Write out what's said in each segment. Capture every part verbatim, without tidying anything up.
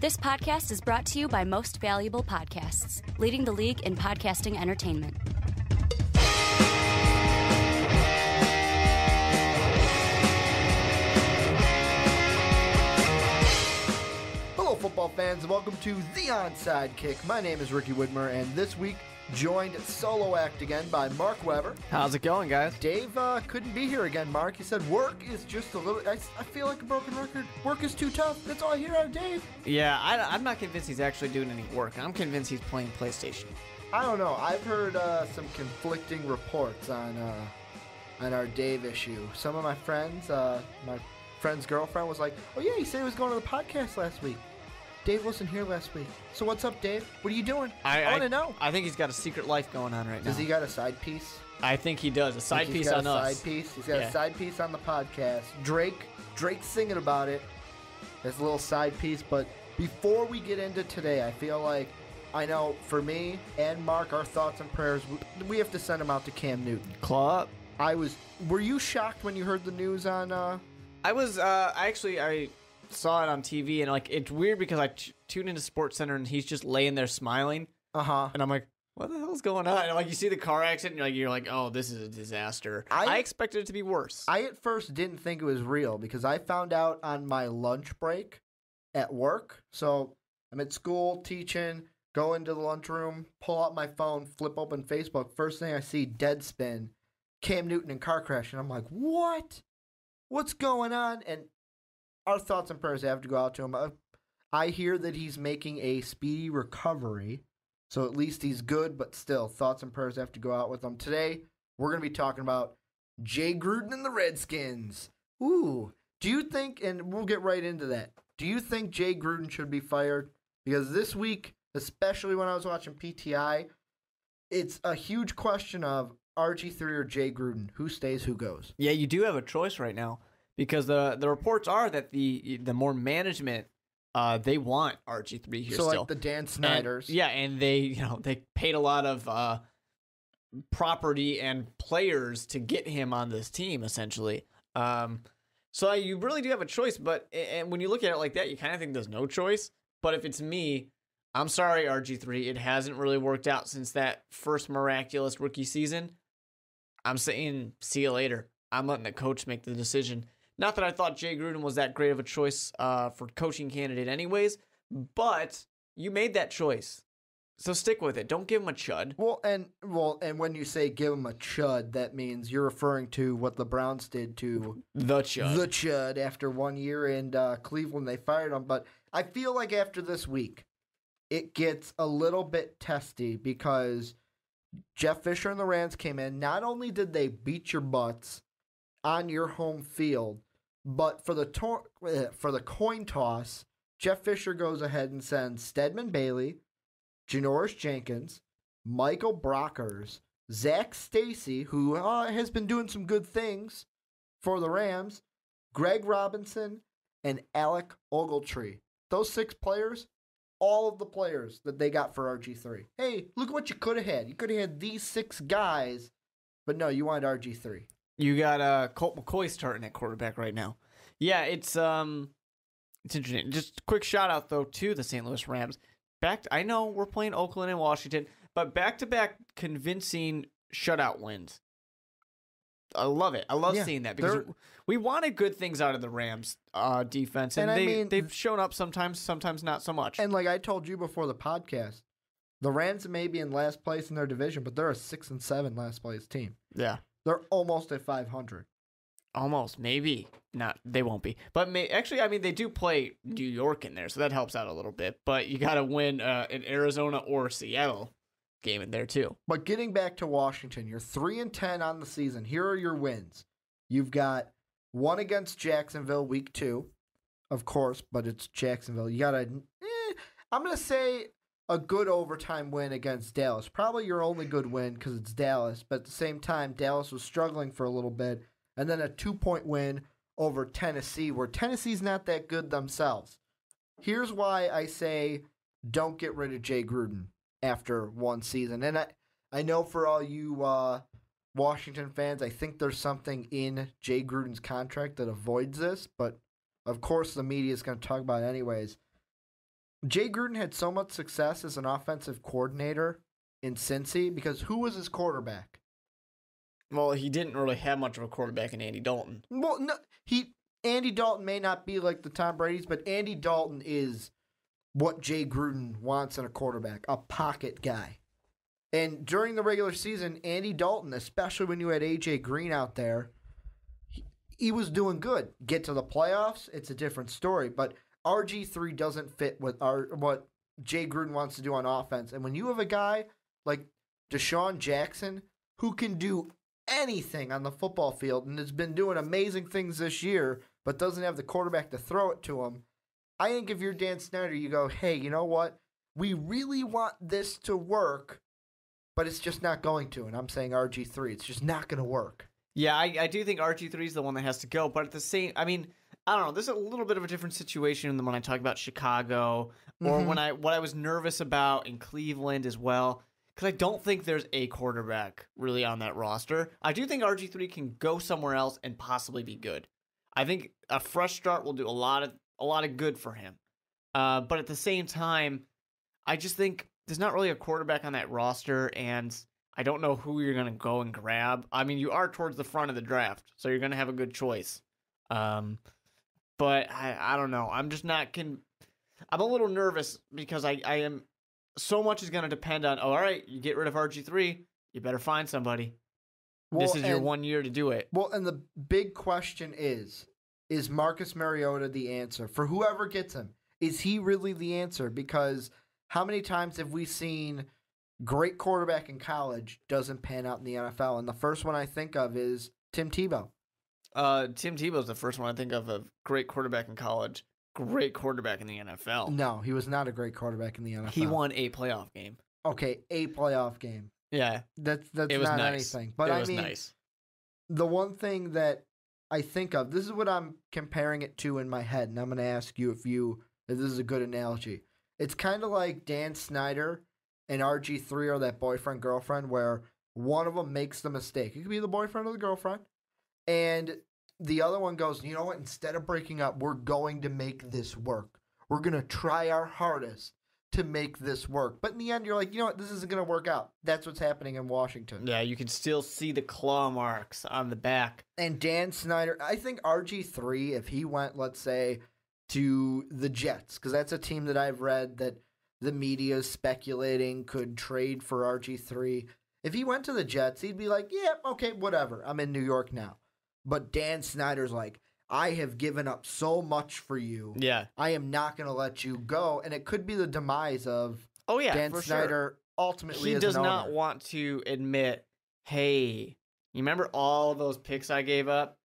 This podcast is brought to you by Most Valuable Podcasts, leading the league in podcasting entertainment. Hello, football fans. Welcome to The Onside Kick. My name is Ricky Widmer, and this week, joined solo act again by Mark Weber. How's it going, guys? Dave uh, couldn't be here again, Mark. He said work is just a little... I, I feel like a broken record. Work is too tough. That's all I hear out of Dave. Yeah, I, I'm not convinced he's actually doing any work. I'm convinced he's playing PlayStation. I don't know. I've heard uh, some conflicting reports on, uh, on our Dave issue. Some of my friends, uh, my friend's girlfriend was like, oh yeah, he said he was going to the podcast last week. Dave wasn't here last week. So what's up, Dave? What are you doing? I, I want to know. I think he's got a secret life going on right now. Does he got a side piece? I think he does. A side piece on us. Side piece. He's got yeah. a side piece on the podcast. Drake, Drake's singing about it. That's a little side piece. But before we get into today, I feel like, I know for me and Mark, our thoughts and prayers, we have to send them out to Cam Newton. Claw up. I was. Were you shocked when you heard the news on? Uh, I was. Uh, actually, I. saw it on T V, and like it's weird because I t tuned into Sports Center and he's just laying there smiling, uh huh, and I'm like, what the hell's going on? And like you see the car accident, and you're like, you're like, oh, this is a disaster. I, I expected it to be worse. I at first didn't think it was real because I found out on my lunch break at work. So I'm at school teaching, go into the lunchroom, pull out my phone, flip open Facebook. First thing I see, Deadspin, Cam Newton and car crash, and I'm like, what? What's going on? And our thoughts and prayers have to go out to him. Uh, I hear that he's making a speedy recovery, so at least he's good, but still, thoughts and prayers have to go out with him. Today, we're going to be talking about Jay Gruden and the Redskins. Ooh, do you think, and we'll get right into that, do you think Jay Gruden should be fired? Because this week, especially when I was watching P T I, it's a huge question of R G three or Jay Gruden. Who stays, who goes? Yeah, you do have a choice right now. Because the the reports are that the the more management, uh, they want R G three here. So still. Like the Dan Snyders, and, yeah, and they you know they paid a lot of uh, property and players to get him on this team essentially. Um, so you really do have a choice, but and when you look at it like that, you kind of think there's no choice. But if it's me, I'm sorry, R G three, it hasn't really worked out since that first miraculous rookie season. I'm saying see you later. I'm letting the coach make the decision. Not that I thought Jay Gruden was that great of a choice uh, for coaching candidate anyways, but you made that choice. So stick with it. Don't give him a chud. Well, and well, and when you say give him a chud, that means you're referring to what the Browns did to the chud. The chud after one year in uh, Cleveland, they fired him. But I feel like after this week, it gets a little bit testy because Jeff Fisher and the Rams came in. Not only did they beat your butts on your home field, but for the tor for the coin toss, Jeff Fisher goes ahead and sends Stedman Bailey, Janoris Jenkins, Michael Brockers, Zach Stacy, who uh, has been doing some good things for the Rams, Greg Robinson, and Alec Ogletree. Those six players, all of the players that they got for R G three. Hey, look what you could have had. You could have had these six guys, but no, you wanted R G three. You got uh, Colt McCoy starting at quarterback right now. Yeah, it's um, it's interesting. Just quick shout-out, though, to the Saint Louis Rams. Back to, I know we're playing Oakland and Washington, but back-to-back -back convincing shutout wins. I love it. I love yeah, seeing that because we wanted good things out of the Rams uh, defense, and, and they, I mean, they've shown up sometimes, sometimes not so much. And like I told you before the podcast, the Rams may be in last place in their division, but they're a six and seven last place team. Yeah. They're almost at five hundred. Almost, maybe. Not, they won't be. But may, actually, I mean, they do play New York in there, so that helps out a little bit. But you got to win uh, an Arizona or Seattle game in there, too. But getting back to Washington, you're three and ten on the season. Here are your wins. You've got one against Jacksonville week two, of course, but it's Jacksonville. You got to, eh, I'm going to say a good overtime win against Dallas. Probably your only good win because it's Dallas. But at the same time, Dallas was struggling for a little bit. And then a two-point win over Tennessee, where Tennessee's not that good themselves. Here's why I say don't get rid of Jay Gruden after one season. And I, I know for all you uh, Washington fans, I think there's something in Jay Gruden's contract that avoids this. But, of course, the media is going to talk about it anyways. Jay Gruden had so much success as an offensive coordinator in Cincy because who was his quarterback? Well, he didn't really have much of a quarterback in Andy Dalton. Well, no, he Andy Dalton may not be like the Tom Brady's, but Andy Dalton is what Jay Gruden wants in a quarterback, a pocket guy. And during the regular season, Andy Dalton, especially when you had A J. Green out there, he, he was doing good. Get to the playoffs, it's a different story. But R G three doesn't fit with our, what Jay Gruden wants to do on offense. And when you have a guy like Deshaun Jackson who can do anything on the football field and has been doing amazing things this year but doesn't have the quarterback to throw it to him, I think if you're Dan Snyder, you go, hey, you know what? We really want this to work, but it's just not going to, and I'm saying R G three. It's just not going to work. Yeah, I, I do think R G three is the one that has to go, but at the same, I mean, I don't know. This is a little bit of a different situation than when I talk about Chicago or mm-hmm. when I what I was nervous about in Cleveland as well, because I don't think there's a quarterback really on that roster. I do think R G three can go somewhere else and possibly be good. I think a fresh start will do a lot of a lot of good for him. Uh, but at the same time, I just think there's not really a quarterback on that roster, and I don't know who you're going to go and grab. I mean, you are towards the front of the draft, so you're going to have a good choice. Um, but I, I don't know. I'm just not can. I'm a little nervous because I, I am. So much is going to depend on. Oh, all right, you get rid of R G three, you better find somebody. Well, this is and, your one year to do it. Well, and the big question is: is Marcus Mariota the answer for whoever gets him? Is he really the answer? Because how many times have we seen great quarterback in college doesn't pan out in the N F L? And the first one I think of is Tim Tebow. Uh, Tim Tebow's the first one I think of a great quarterback in college, great quarterback in the N F L. No, he was not a great quarterback in the N F L. He won a playoff game. Okay, a playoff game. Yeah. That's that's not nice. anything. But it I was mean, nice. The one thing that I think of, this is what I'm comparing it to in my head, and I'm going to ask you if you if this is a good analogy. It's kind of like Dan Snyder and R G three are that boyfriend-girlfriend where one of them makes the mistake. It could be the boyfriend or the girlfriend. And the other one goes, you know what? Instead of breaking up, we're going to make this work. We're going to try our hardest to make this work. But in the end, you're like, you know what? This isn't going to work out. That's what's happening in Washington. Yeah, you can still see the claw marks on the back. And Dan Snyder, I think R G three, if he went, let's say, to the Jets, because that's a team that I've read that the media is speculating could trade for R G three. If he went to the Jets, he'd be like, yeah, okay, whatever. I'm in New York now. But Dan Snyder's like, I have given up so much for you. Yeah. I am not going to let you go. And it could be the demise of oh, yeah, Dan Snyder sure. ultimately. He does not owner. want to admit, hey, you remember all those picks I gave up?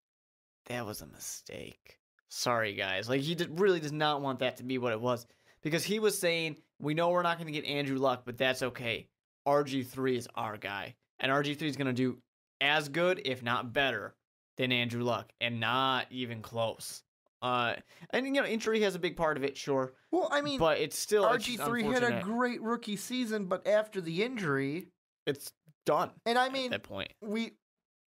That was a mistake. Sorry, guys. Like, he did, really does not want that to be what it was. Because he was saying, we know we're not going to get Andrew Luck, but that's okay. R G three is our guy. And R G three is going to do as good, if not better, than Andrew Luck. And not even close. Uh, and, you know, injury has a big part of it, sure. Well, I mean, but it's still R G three had a great rookie season, but after the injury, it's done. And, I mean, at that point. we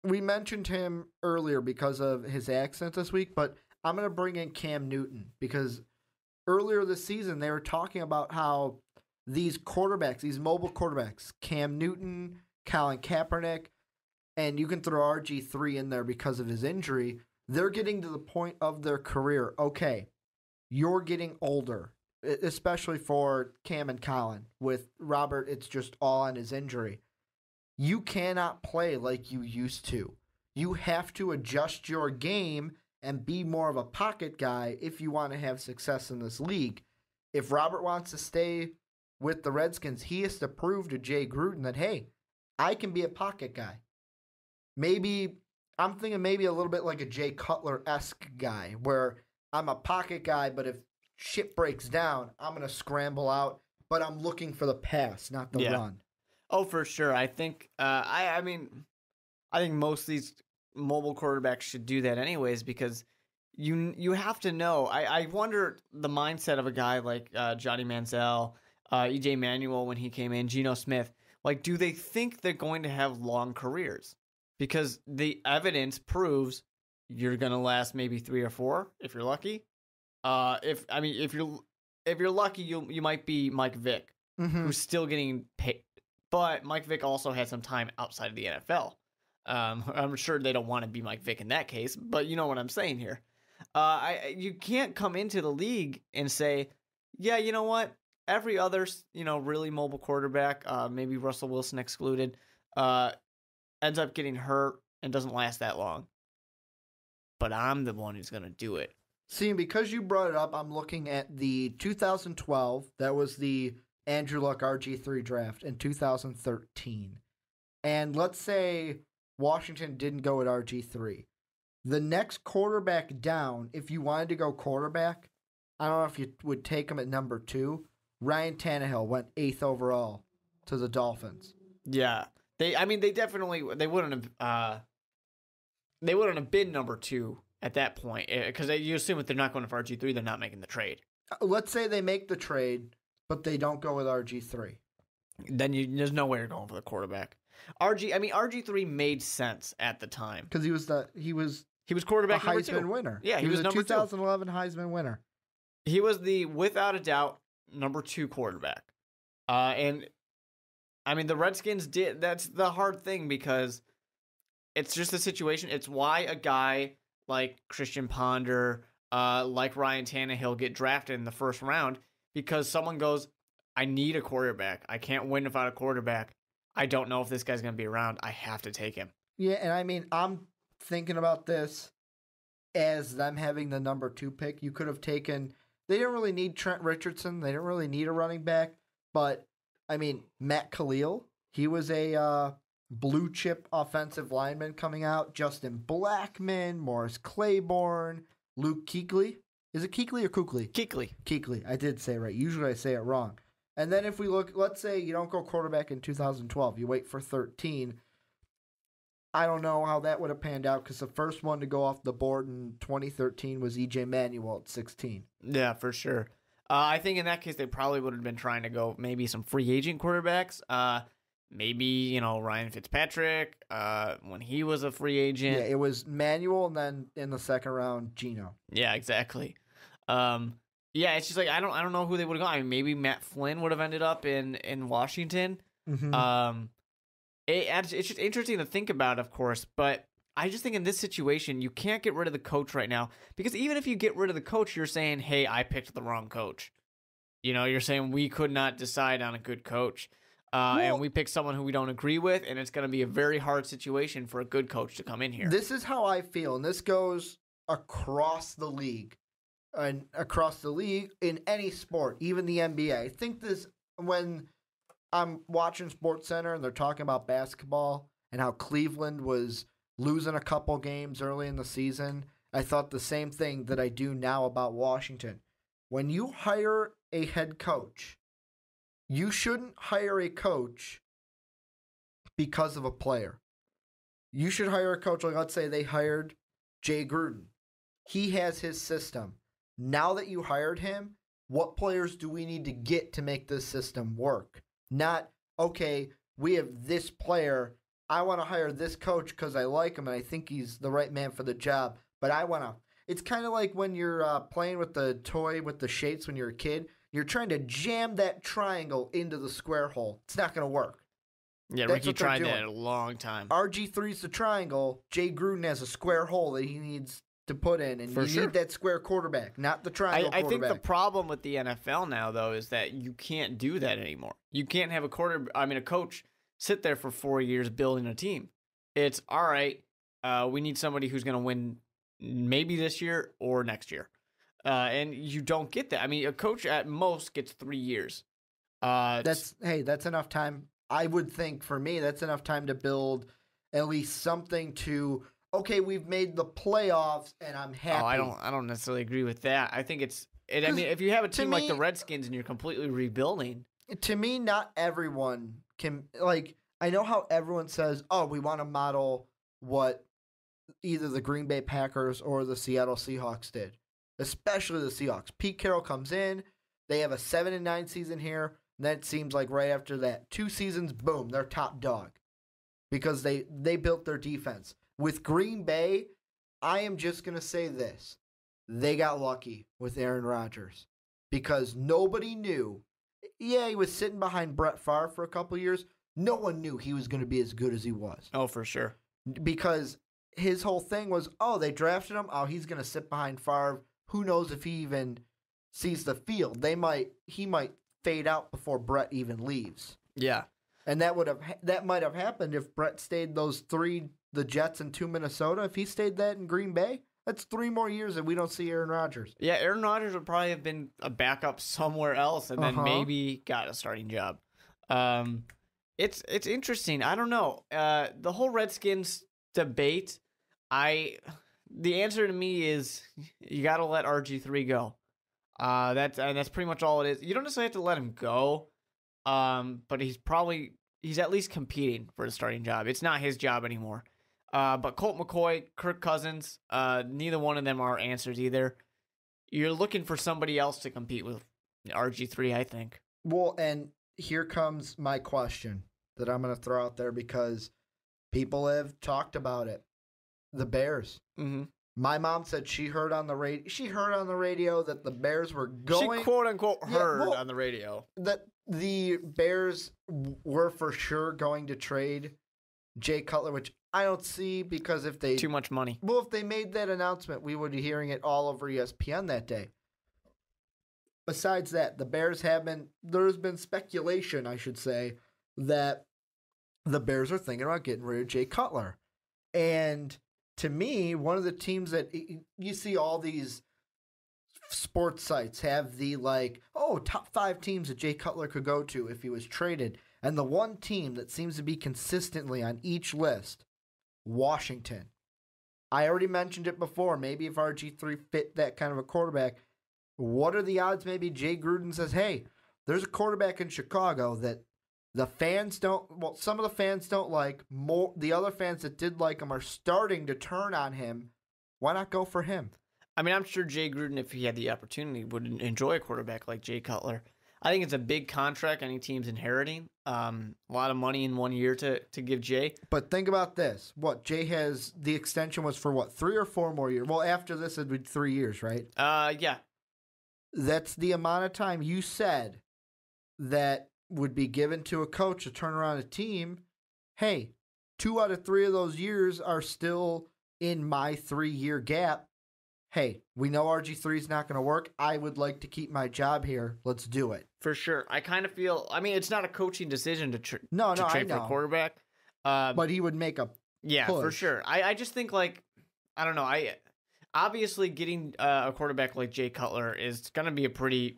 we mentioned him earlier because of his accent this week, but I'm going to bring in Cam Newton because earlier this season they were talking about how these quarterbacks, these mobile quarterbacks, Cam Newton, Colin Kaepernick, and you can throw R G three in there because of his injury, they're getting to the point of their career. Okay, you're getting older, especially for Cam and Colin. With Robert, it's just all on his injury. You cannot play like you used to. You have to adjust your game and be more of a pocket guy if you want to have success in this league. If Robert wants to stay with the Redskins, he has to prove to Jay Gruden that, hey, I can be a pocket guy. Maybe, I'm thinking maybe a little bit like a Jay Cutler-esque guy, where I'm a pocket guy, but if shit breaks down, I'm going to scramble out, but I'm looking for the pass, not the yeah. run. Oh, for sure. I think, uh, I, I mean, I think most of these mobile quarterbacks should do that anyways, because you you have to know. I, I wonder the mindset of a guy like uh, Johnny Manziel, uh, E J Manuel when he came in, Geno Smith. Like, do they think they're going to have long careers? Because the evidence proves you're going to last maybe three or four if you're lucky. Uh, if I mean, if you're if you're lucky, you you might be Mike Vick, mm-hmm. who's still getting paid. But Mike Vick also has some time outside of the N F L. Um, I'm sure they don't want to be Mike Vick in that case, but you know what I'm saying here. Uh, I you can't come into the league and say, yeah, you know what? Every other, you know, really mobile quarterback, uh, maybe Russell Wilson excluded, uh, ends up getting hurt and doesn't last that long. But I'm the one who's going to do it. See, and because you brought it up, I'm looking at the two thousand twelve. That was the Andrew Luck R G three draft in two thousand thirteen. And let's say Washington didn't go at R G three. The next quarterback down, if you wanted to go quarterback, I don't know if you would take him at number two. Ryan Tannehill went eighth overall to the Dolphins. Yeah. They, I mean, they definitely, they wouldn't have, uh, they wouldn't have been number two at that point, because you assume if they're not going for R G three, they're not making the trade. Let's say they make the trade, but they don't go with R G three. Then you, there's no way you're going for the quarterback. R G, I mean, R G three made sense at the time because he was the he was he was quarterback a Heisman number two. winner. Yeah, he, he was, was a two thousand eleven two. Heisman winner. He was the without a doubt number two quarterback. Uh, and I mean, the Redskins did. That's the hard thing because it's just the situation. It's why a guy like Christian Ponder, uh, like Ryan Tannehill, get drafted in the first round because someone goes, "I need a quarterback. I can't win without a quarterback. I don't know if this guy's going to be around. I have to take him." Yeah, and I mean, I'm thinking about this as them having the number two pick. You could have taken... They didn't really need Trent Richardson. They didn't really need a running back. But, I mean, Matt Khalil, he was a uh, blue-chip offensive lineman coming out. Justin Blackman, Morris Claiborne, Luke Kuechly. Is it Kuechly or Kuechly? Kuechly. Kuechly. I did say it right. Usually I say it wrong. And then if we look, let's say you don't go quarterback in two thousand twelve, you wait for thirteen. I don't know how that would have panned out because the first one to go off the board in twenty thirteen was E J Manuel at sixteen. Yeah, for sure. Uh, I think in that case they probably would have been trying to go maybe some free agent quarterbacks. Uh, maybe, you know, Ryan Fitzpatrick uh, when he was a free agent. Yeah, it was Manuel and then in the second round, Geno. Yeah, exactly. Um Yeah, it's just like I don't I don't know who they would have gone. I mean, maybe Matt Flynn would have ended up in in Washington. Mm-hmm. Um, it, it's just interesting to think about, of course, but I just think in this situation you can't get rid of the coach right now because even if you get rid of the coach, you're saying, "Hey, I picked the wrong coach." You know, you're saying we could not decide on a good coach, uh, well, and we picked someone who we don't agree with, and it's going to be a very hard situation for a good coach to come in here. This is how I feel, and this goes across the league. And across the league in any sport, even the N B A. I think this when I'm watching SportsCenter and they're talking about basketball and how Cleveland was losing a couple games early in the season, I thought the same thing that I do now about Washington. When you hire a head coach, you shouldn't hire a coach because of a player. You should hire a coach like, let's say they hired Jay Gruden. He has his system. Now that you hired him, what players do we need to get to make this system work? Not, okay, we have this player. I want to hire this coach because I like him and I think he's the right man for the job. But I want to. It's kind of like when you're uh, playing with the toy with the shapes when you're a kid. You're trying to jam that triangle into the square hole. It's not going to work. Yeah, That's Ricky tried that a long time. R G three's the triangle. Jay Gruden has a square hole that he needs to put in, and For you sure. need that square quarterback, not the triangle I, I quarterback. I think the problem with the N F L now, though, is that you can't do that anymore. You can't have a quarter. I mean, a coach sit there for four years building a team. It's, all right, uh, we need somebody who's going to win maybe this year or next year. Uh, and you don't get that. I mean, a coach at most gets three years. Uh, that's Hey, that's enough time. I would think, for me, that's enough time to build at least something to... Okay, we've made the playoffs, and I'm happy. Oh, I don't, I don't necessarily agree with that. I think it's. It, I mean, if you have a team me, like the Redskins and you're completely rebuilding, to me, not everyone can. Like, I know how everyone says, "Oh, we want to model what either the Green Bay Packers or the Seattle Seahawks did," especially the Seahawks. Pete Carroll comes in, they have a seven and nine season here, and then it seems like right after that, two seasons, boom, they're top dog because they they built their defense. With Green Bay, I am just going to say this. They got lucky with Aaron Rodgers because nobody knew. Yeah, he was sitting behind Brett Favre for a couple of years. No one knew he was going to be as good as he was. Oh, for sure. Because his whole thing was, oh, they drafted him. Oh, he's going to sit behind Favre. Who knows if he even sees the field? They might. He might fade out before Brett even leaves. Yeah, and that would have that might have happened if Brett stayed those three, the Jets and two Minnesota. If he stayed that in Green Bay, that's three more years that we don't see Aaron Rodgers. Yeah, Aaron Rodgers would probably have been a backup somewhere else, and then uh-huh. maybe got a starting job. Um, it's it's interesting. I don't know. Uh, the whole Redskins debate. I the answer to me is you got to let R G three go. Uh, that's and that's pretty much all it is. You don't necessarily have to let him go. Um, but he's probably he's at least competing for the starting job. It's not his job anymore. Uh, but Colt McCoy, Kirk Cousins, uh, neither one of them are answers either. You're looking for somebody else to compete with R G three, I think. Well, and here comes my question that I'm going to throw out there because people have talked about it. The Bears. Mm-hmm. My mom said she heard on the radio. She heard on the radio that the Bears were going. She quote unquote heard yeah, well, on the radio that the Bears were for sure going to trade Jay Cutler, which I don't see because if they too much money. Well, if they made that announcement, we would be hearing it all over E S P N that day. Besides that, the Bears have been. There's been speculation, I should say, that the Bears are thinking about getting rid of Jay Cutler, and. To me, one of the teams that you see all these sports sites have the like, oh, top five teams that Jay Cutler could go to if he was traded. And the one team that seems to be consistently on each list, Washington. I already mentioned it before. Maybe if R G three fit that kind of a quarterback, what are the odds maybe Jay Gruden says, hey, there's a quarterback in Chicago that the fans don't, well, some of the fans don't like, more, the other fans that did like him are starting to turn on him. Why not go for him? I mean, I'm sure Jay Gruden, if he had the opportunity, would enjoy a quarterback like Jay Cutler. I think it's a big contract any team's inheriting. Um, a lot of money in one year to, to give Jay. But think about this. What, Jay has, the extension was for what, three or four more years? Well, after this, it would be three years, right? Uh, yeah. That's the amount of time you said that would be given to a coach to turn around a team. Hey, two out of three of those years are still in my three-year gap. Hey, we know R G three is not going to work. I would like to keep my job here. Let's do it. For sure. I kind of feel, I mean, it's not a coaching decision to, tr no, to no, trade I know. for a quarterback. Uh, but he would make a Yeah, push. for sure. I, I just think, like, I don't know. I Obviously, getting uh, a quarterback like Jay Cutler is going to be a pretty...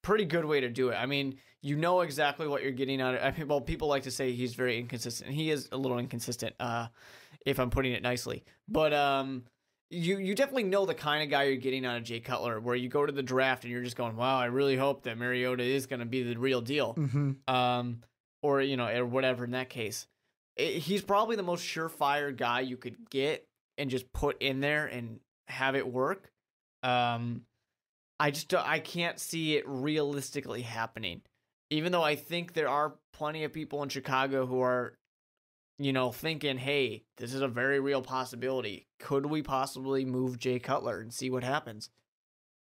pretty good way to do it. I mean, you know exactly what you're getting out of. I mean, well, people like to say he's very inconsistent. He is a little inconsistent, uh, if I'm putting it nicely. But um, you you definitely know the kind of guy you're getting out of Jay Cutler, where you go to the draft and you're just going, wow, I really hope that Mariota is going to be the real deal. Mm-hmm. um, or, you know, or whatever in that case. It, he's probably the most surefire guy you could get and just put in there and have it work. Um I just I can't see it realistically happening, even though I think there are plenty of people in Chicago who are, you know, thinking, hey, this is a very real possibility. Could we possibly move Jay Cutler and see what happens?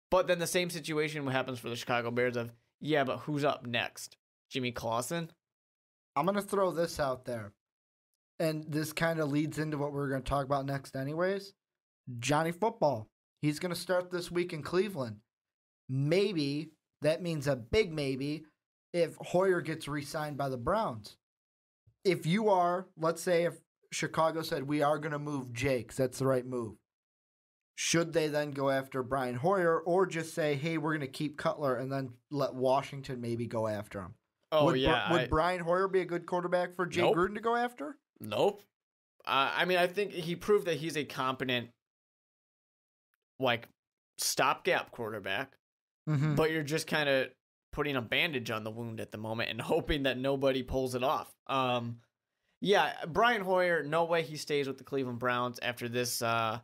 But then the same situation happens for the Chicago Bears of, yeah, but who's up next? Jimmy Clausen? I'm going to throw this out there, and this kind of leads into what we're going to talk about next anyways. Johnny Football. He's going to start this week in Cleveland. Maybe, that means a big maybe, if Hoyer gets re-signed by the Browns. If you are, let's say if Chicago said, we are going to move Jake, that's the right move. Should they then go after Brian Hoyer or just say, hey, we're going to keep Cutler and then let Washington maybe go after him? Oh, would yeah. Br would I... Brian Hoyer be a good quarterback for Jay nope. Gruden to go after? Nope. Uh, I mean, I think he proved that he's a competent, like, stopgap quarterback. Mm-hmm. But you're just kind of putting a bandage on the wound at the moment and hoping that nobody pulls it off. Um, yeah, Brian Hoyer, no way he stays with the Cleveland Browns after this, uh,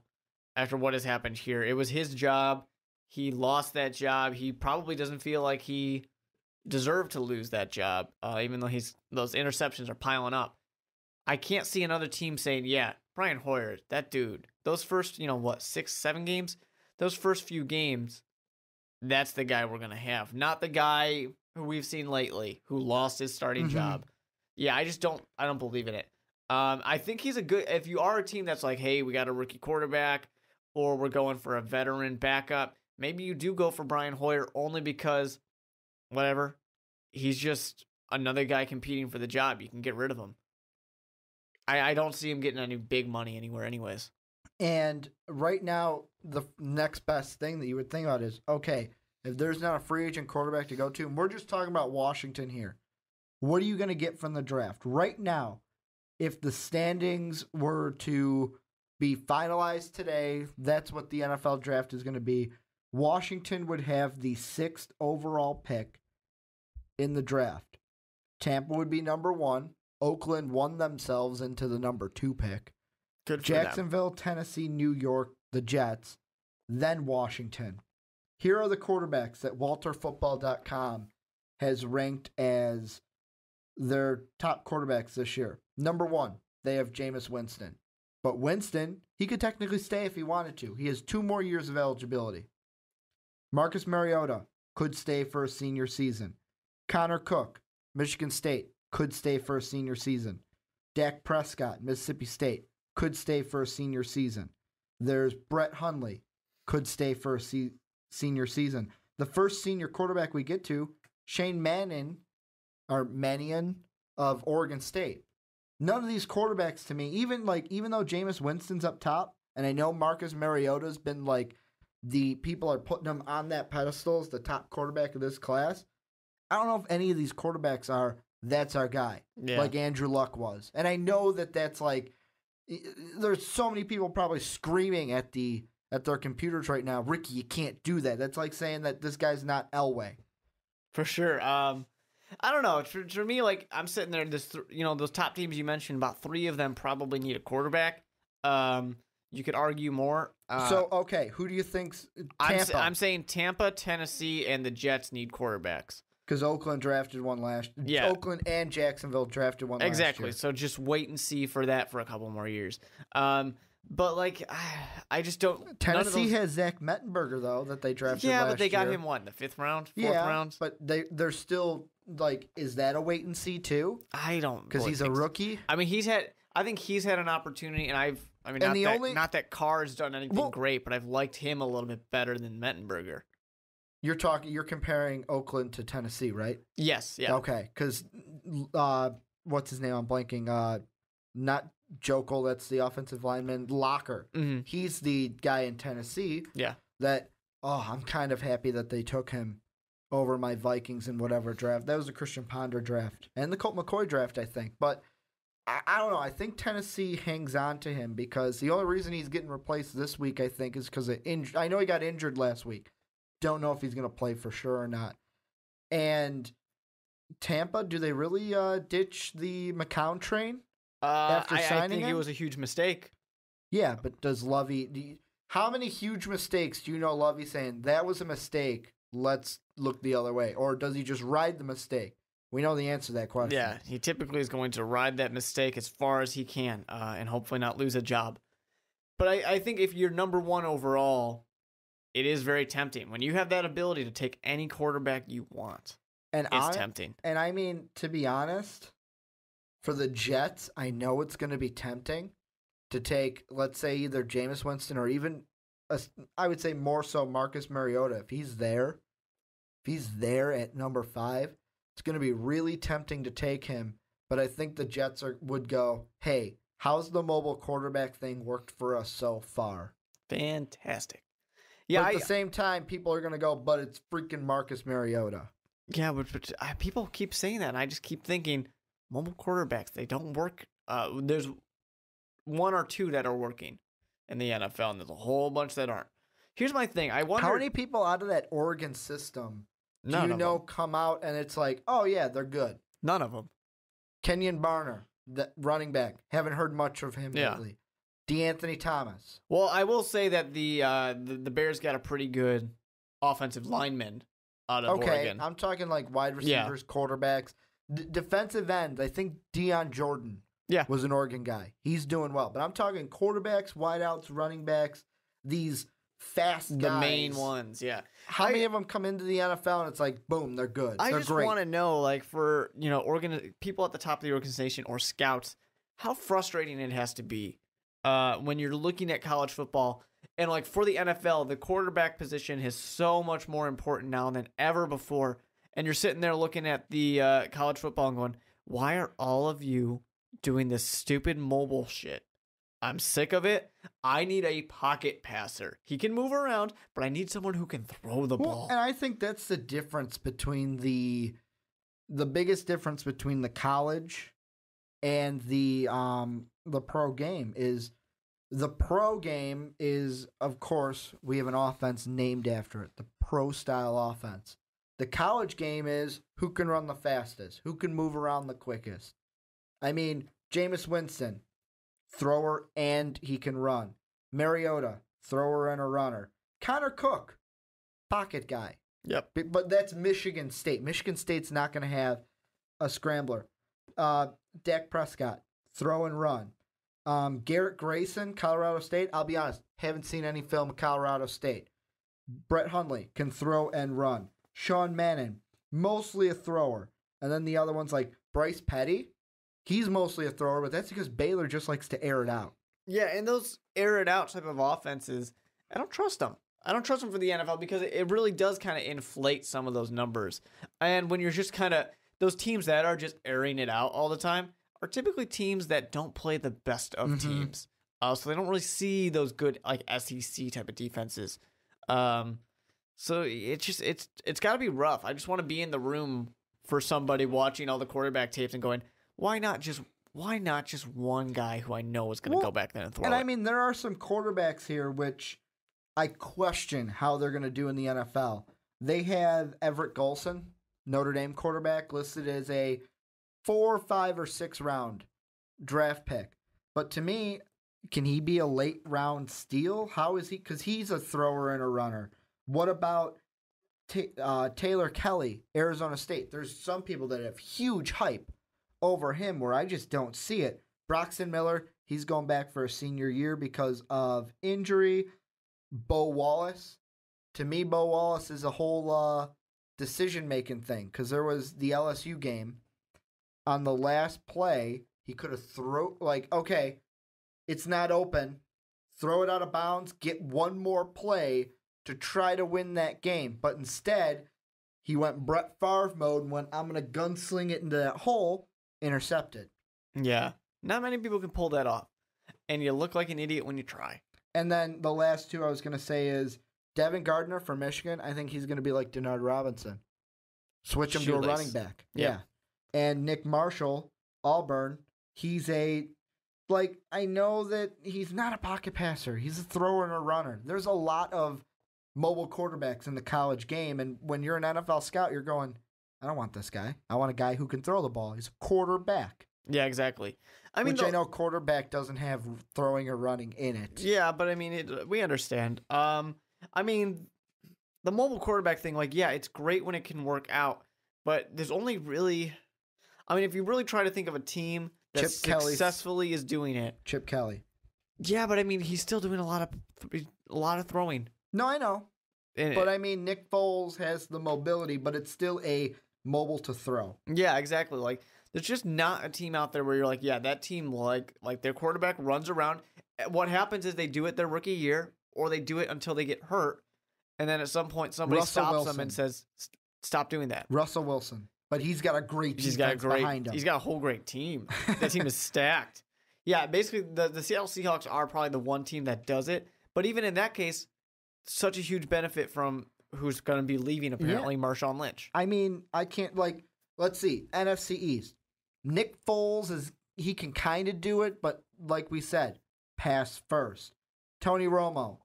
after what has happened here. It was his job. He lost that job. He probably doesn't feel like he deserved to lose that job, uh, even though he's those interceptions are piling up. I can't see another team saying, yeah, Brian Hoyer, that dude, those first, you know, what, six, seven games? Those first few games, that's the guy we're going to have. Not the guy who we've seen lately who lost his starting mm-hmm. job. Yeah, I just don't, I don't believe in it. Um, I think he's a good, if you are a team that's like, hey, we got a rookie quarterback or we're going for a veteran backup, maybe you do go for Brian Hoyer only because, whatever, he's just another guy competing for the job. You can get rid of him. I, I don't see him getting any big money anywhere anyways. And right now, the next best thing that you would think about is, okay, if there's not a free agent quarterback to go to, and we're just talking about Washington here, what are you going to get from the draft? Right now, if the standings were to be finalized today, that's what the N F L draft is going to be. Washington would have the sixth overall pick in the draft. Tampa would be number one. Oakland won themselves into the number two pick. Good for them. Jacksonville, Tennessee, New York, the Jets, then Washington. Here are the quarterbacks that Walter Football dot com has ranked as their top quarterbacks this year. Number one, they have Jameis Winston. But Winston, he could technically stay if he wanted to. He has two more years of eligibility. Marcus Mariota could stay for a senior season. Connor Cook, Michigan State, could stay for a senior season. Dak Prescott, Mississippi State, could stay for a senior season. There's Brett Hundley, could stay for a se- senior season. The first senior quarterback we get to, Shane Mannion, or Mannion of Oregon State. None of these quarterbacks to me, even like even though Jameis Winston's up top, and I know Marcus Mariota's been like the people are putting him on that pedestal as the top quarterback of this class. I don't know if any of these quarterbacks are that's our guy, yeah. like Andrew Luck was. And I know that that's like, there's so many people probably screaming at the at their computers right now, Ricky, you can't do that. That's like saying that this guy's not Elway. For sure. Um, I don't know. For, for me, like, I'm sitting there, this th- you know, those top teams you mentioned, about three of them probably need a quarterback. Um, you could argue more. Uh, so, okay, who do you think's Tampa? I'm, sa- I'm saying Tampa, Tennessee, and the Jets need quarterbacks. Because Oakland drafted one last year. Yeah. Oakland and Jacksonville drafted one exactly. last year. Exactly. So just wait and see for that for a couple more years. Um, but, like, I, I just don't. Tennessee those... has Zach Mettenberger, though, that they drafted yeah, last year. Yeah, but they got year. him, what, in the fifth round, fourth yeah, round? But they, they're still, like, is that a wait and see, too? I don't know. Because he's a rookie? I mean, he's had, I think he's had an opportunity, and I've, I mean, not that, only... not that Carr's done anything well, great, but I've liked him a little bit better than Mettenberger. You're talking. You're comparing Oakland to Tennessee, right? Yes. Yeah. Okay. Because uh, what's his name? I'm blanking. Uh, not Jokel. That's the offensive lineman. Locker. Mm-hmm. He's the guy in Tennessee. Yeah. That. Oh, I'm kind of happy that they took him over my Vikings in whatever draft. That was a Christian Ponder draft and the Colt McCoy draft, I think. But I, I don't know. I think Tennessee hangs on to him because the only reason he's getting replaced this week, I think, is because of inj- I know he got injured last week. Don't know if he's going to play for sure or not. And Tampa, do they really uh, ditch the McCown train uh, after I, signing I think him? It was a huge mistake. Yeah, but does Lovey... Do you, how many huge mistakes do you know Lovey saying, that was a mistake, let's look the other way? Or does he just ride the mistake? We know the answer to that question. Yeah, he typically is going to ride that mistake as far as he can uh, and hopefully not lose a job. But I, I think if you're number one overall... It is very tempting. When you have that ability to take any quarterback you want, and it's I, tempting. And I mean, to be honest, for the Jets, I know it's going to be tempting to take, let's say, either Jameis Winston or even, a, I would say more so Marcus Mariota. If he's there, if he's there at number five, it's going to be really tempting to take him. But I think the Jets are, would go, hey, how's the mobile quarterback thing worked for us so far? Fantastic. Yeah, but at I, the same time, people are going to go, but it's freaking Marcus Mariota. Yeah, but, but I, people keep saying that, and I just keep thinking, mobile quarterbacks, they don't work. Uh, there's one or two that are working in the N F L, and there's a whole bunch that aren't. Here's my thing. I wonder, how many people out of that Oregon system do you know come out, and it's like, oh, yeah, they're good? None of them. Kenyon Barner, the running back. Haven't heard much of him yeah. lately. DeAnthony Thomas. Well, I will say that the uh, the, the Bears got a pretty good offensive lineman out of okay, Oregon. Okay, I'm talking like wide receivers, yeah. quarterbacks. D- defensive end, I think Deion Jordan yeah. was an Oregon guy. He's doing well. But I'm talking quarterbacks, wideouts, running backs, these fast guys. The main ones, yeah. How I, many of them come into the N F L and it's like, boom, they're good. I they're just want to know, like, for, you know, organ people at the top of the organization or scouts, how frustrating it has to be uh, when you're looking at college football. And, like, for the N F L, the quarterback position is so much more important now than ever before. And you're sitting there looking at the uh, college football and going, why are all of you doing this stupid mobile shit? I'm sick of it. I need a pocket passer. He can move around, but I need someone who can throw the well, ball. And I think that's the difference between the the biggest difference between the college and the um the pro game is the pro game is, of course, we have an offense named after it, the pro style offense. The college game is who can run the fastest, who can move around the quickest. I mean, Jameis Winston, thrower and he can run. Mariota, thrower and a runner. Connor Cook, pocket guy. Yep. But that's Michigan State. Michigan State's not going to have a scrambler. Uh, Dak Prescott, throw and run. Um, Garrett Grayson, Colorado State. I'll be honest, haven't seen any film of Colorado State. Brett Hundley can throw and run. Sean Mannon, mostly a thrower. And then the other one's like Bryce Petty. He's mostly a thrower, but that's because Baylor just likes to air it out. Yeah, and those air it out type of offenses, I don't trust them. I don't trust them for the N F L because it really does kind of inflate some of those numbers. And when you're just kind of, those teams that are just airing it out all the time are typically teams that don't play the best of mm-hmm. teams. Uh, so they don't really see those good like S E C type of defenses. Um, so it's just, it's it's got to be rough. I just want to be in the room for somebody watching all the quarterback tapes and going, Why not just why not just one guy who I know is going to well, go back there and throw? And I it? mean, there are some quarterbacks here which I question how they're going to do in the N F L. They have Everett Golson, Notre Dame quarterback, listed as a four, five, or six round draft pick. But to me, can he be a late round steal? How is he? Because he's a thrower and a runner. What about t uh, Taylor Kelly, Arizona State? There's some people that have huge hype over him where I just don't see it. Broxton Miller, he's going back for a senior year because of injury. Bo Wallace. To me, Bo Wallace is a whole uh, decision-making thing because there was the L S U game. On the last play, he could have thrown, like, okay, it's not open. Throw it out of bounds. Get one more play to try to win that game. But instead, he went Brett Favre mode and went, I'm going to gunsling it into that hole. Intercepted. Yeah. Not many people can pull that off. And you look like an idiot when you try. And then the last two I was going to say is Devin Gardner from Michigan. I think he's going to be like Denard Robinson. Switch him Shoelace. to a running back. Yeah. yeah. And Nick Marshall, Auburn, he's a, like, I know that he's not a pocket passer. He's a thrower and a runner. There's a lot of mobile quarterbacks in the college game. And when you're an N F L scout, you're going, I don't want this guy. I want a guy who can throw the ball. He's a quarterback. Yeah, exactly. I mean, Which I know quarterback doesn't have throwing or running in it. Yeah, but I mean, it, we understand. Um, I mean, the mobile quarterback thing, like, yeah, it's great when it can work out, but there's only really, I mean, if you really try to think of a team that successfully is doing it. Chip Kelly. Yeah, but I mean, he's still doing a lot of a lot of throwing. No, I know. And but it, I mean, Nick Foles has the mobility, but it's still a mobile to throw. Yeah, exactly. Like, there's just not a team out there where you're like, yeah, that team, like, like their quarterback runs around. What happens is they do it their rookie year, or they do it until they get hurt, and then at some point somebody Russell stops Wilson. them and says, "Stop doing that." Russell Wilson, but he's got a great, he's got a great, behind him. He's got a whole great team. That team is stacked. Yeah, basically, the the Seattle Seahawks are probably the one team that does it. But even in that case, such a huge benefit from who's going to be leaving, apparently, yeah. Marshawn Lynch. I mean, I can't, like, let's see, N F C East. Nick Foles, is he can kind of do it, but like we said, pass first. Tony Romo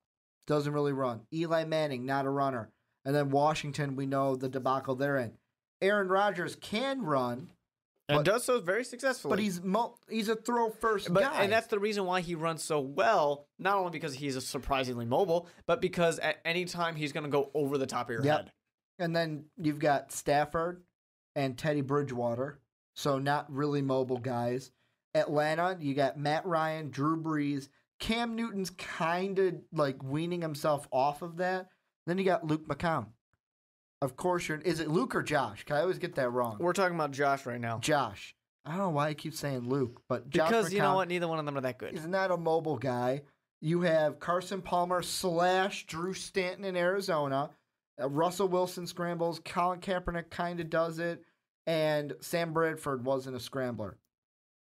doesn't really run. Eli Manning, not a runner. And then Washington, we know the debacle they're in. Aaron Rodgers can run. And but, does so very successfully. But he's mo he's a throw first but, guy. And that's the reason why he runs so well, not only because he's a surprisingly mobile, but because at any time he's going to go over the top of your yep. head. And then you've got Stafford and Teddy Bridgewater, so not really mobile guys. Atlanta, you got Matt Ryan, Drew Brees, Cam Newton's kind of like weaning himself off of that. Then you got Luke McCown. Of course, you're. Is it Luke or Josh? I always get that wrong. We're talking about Josh right now. Josh. I don't know why I keep saying Luke, but Josh because McCown, you know what, neither one of them are that good. He's not a mobile guy. You have Carson Palmer slash Drew Stanton in Arizona. Uh, Russell Wilson scrambles. Colin Kaepernick kind of does it, and Sam Bradford wasn't a scrambler.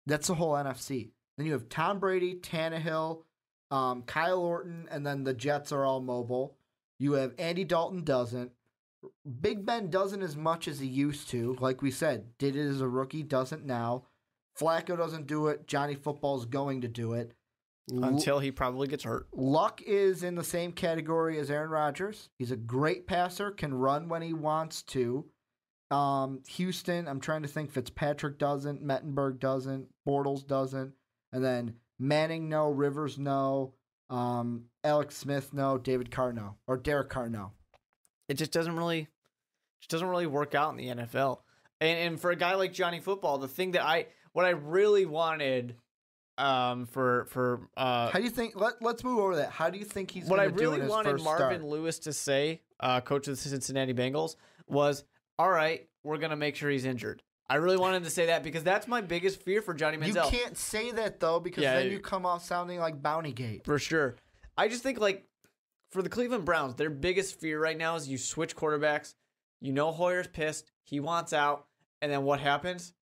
That's the whole N F C. Then you have Tom Brady, Tannehill, um, Kyle Orton, and then the Jets are all mobile. You have Andy Dalton doesn't. Big Ben doesn't as much as he used to. Like we said, did it as a rookie, doesn't now. Flacco doesn't do it. Johnny Football's going to do it. Until he probably gets hurt. Luck is in the same category as Aaron Rodgers. He's a great passer, can run when he wants to. Um, Houston, I'm trying to think. Fitzpatrick doesn't. Mettenberg doesn't. Bortles doesn't. And then Manning, no. Rivers, no. Um, Alex Smith, no. David Carr, no. Or Derek Carr, no. It just doesn't really, just doesn't really work out in the N F L. And and for a guy like Johnny Football, the thing that I, what I really wanted, um, for for uh, how do you think? Let Let's move over to that. How do you think he's? What I really do in wanted his first Marvin start? Lewis to say, uh, coach of the Cincinnati Bengals, was, all right, we're gonna make sure he's injured. I really wanted to say that because that's my biggest fear for Johnny Manziel. You can't say that though because yeah, then you, you come off sounding like Bountygate. For sure. I just think like. For the Cleveland Browns, their biggest fear right now is you switch quarterbacks. You know Hoyer's pissed. He wants out. And then what happens?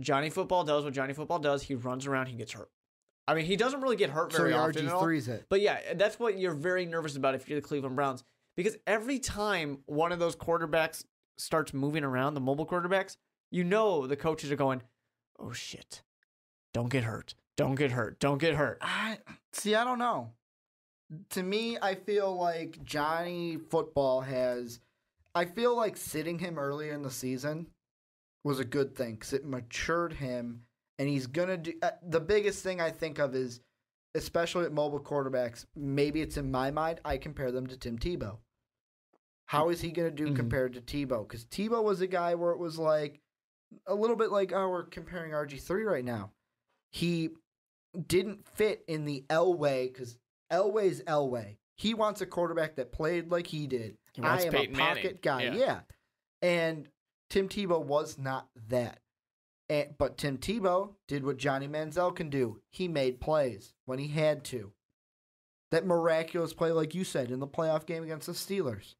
Johnny Football does what Johnny Football does. He runs around. He gets hurt. I mean, he doesn't really get hurt very so often. R G three's it. But yeah, that's what you're very nervous about if you're the Cleveland Browns. Because every time one of those quarterbacks starts moving around, the mobile quarterbacks, you know the coaches are going, oh, shit. Don't get hurt. Don't get hurt. Don't get hurt. I, see, I don't know. To me, I feel like Johnny Football has – I feel like sitting him earlier in the season was a good thing because it matured him, and he's going to do uh, – the biggest thing I think of is, especially at mobile quarterbacks, maybe it's in my mind, I compare them to Tim Tebow. How is he going to do mm-hmm. compared to Tebow? Because Tebow was a guy where it was like – a little bit like, oh, we're comparing R G three right now. He didn't fit in the Elway because – Elway's Elway. He wants a quarterback that played like he did. He I am Peyton a pocket Manning. guy. Yeah. yeah. And Tim Tebow was not that. And, but Tim Tebow did what Johnny Manziel can do. He made plays when he had to. That miraculous play, like you said, in the playoff game against the Steelers.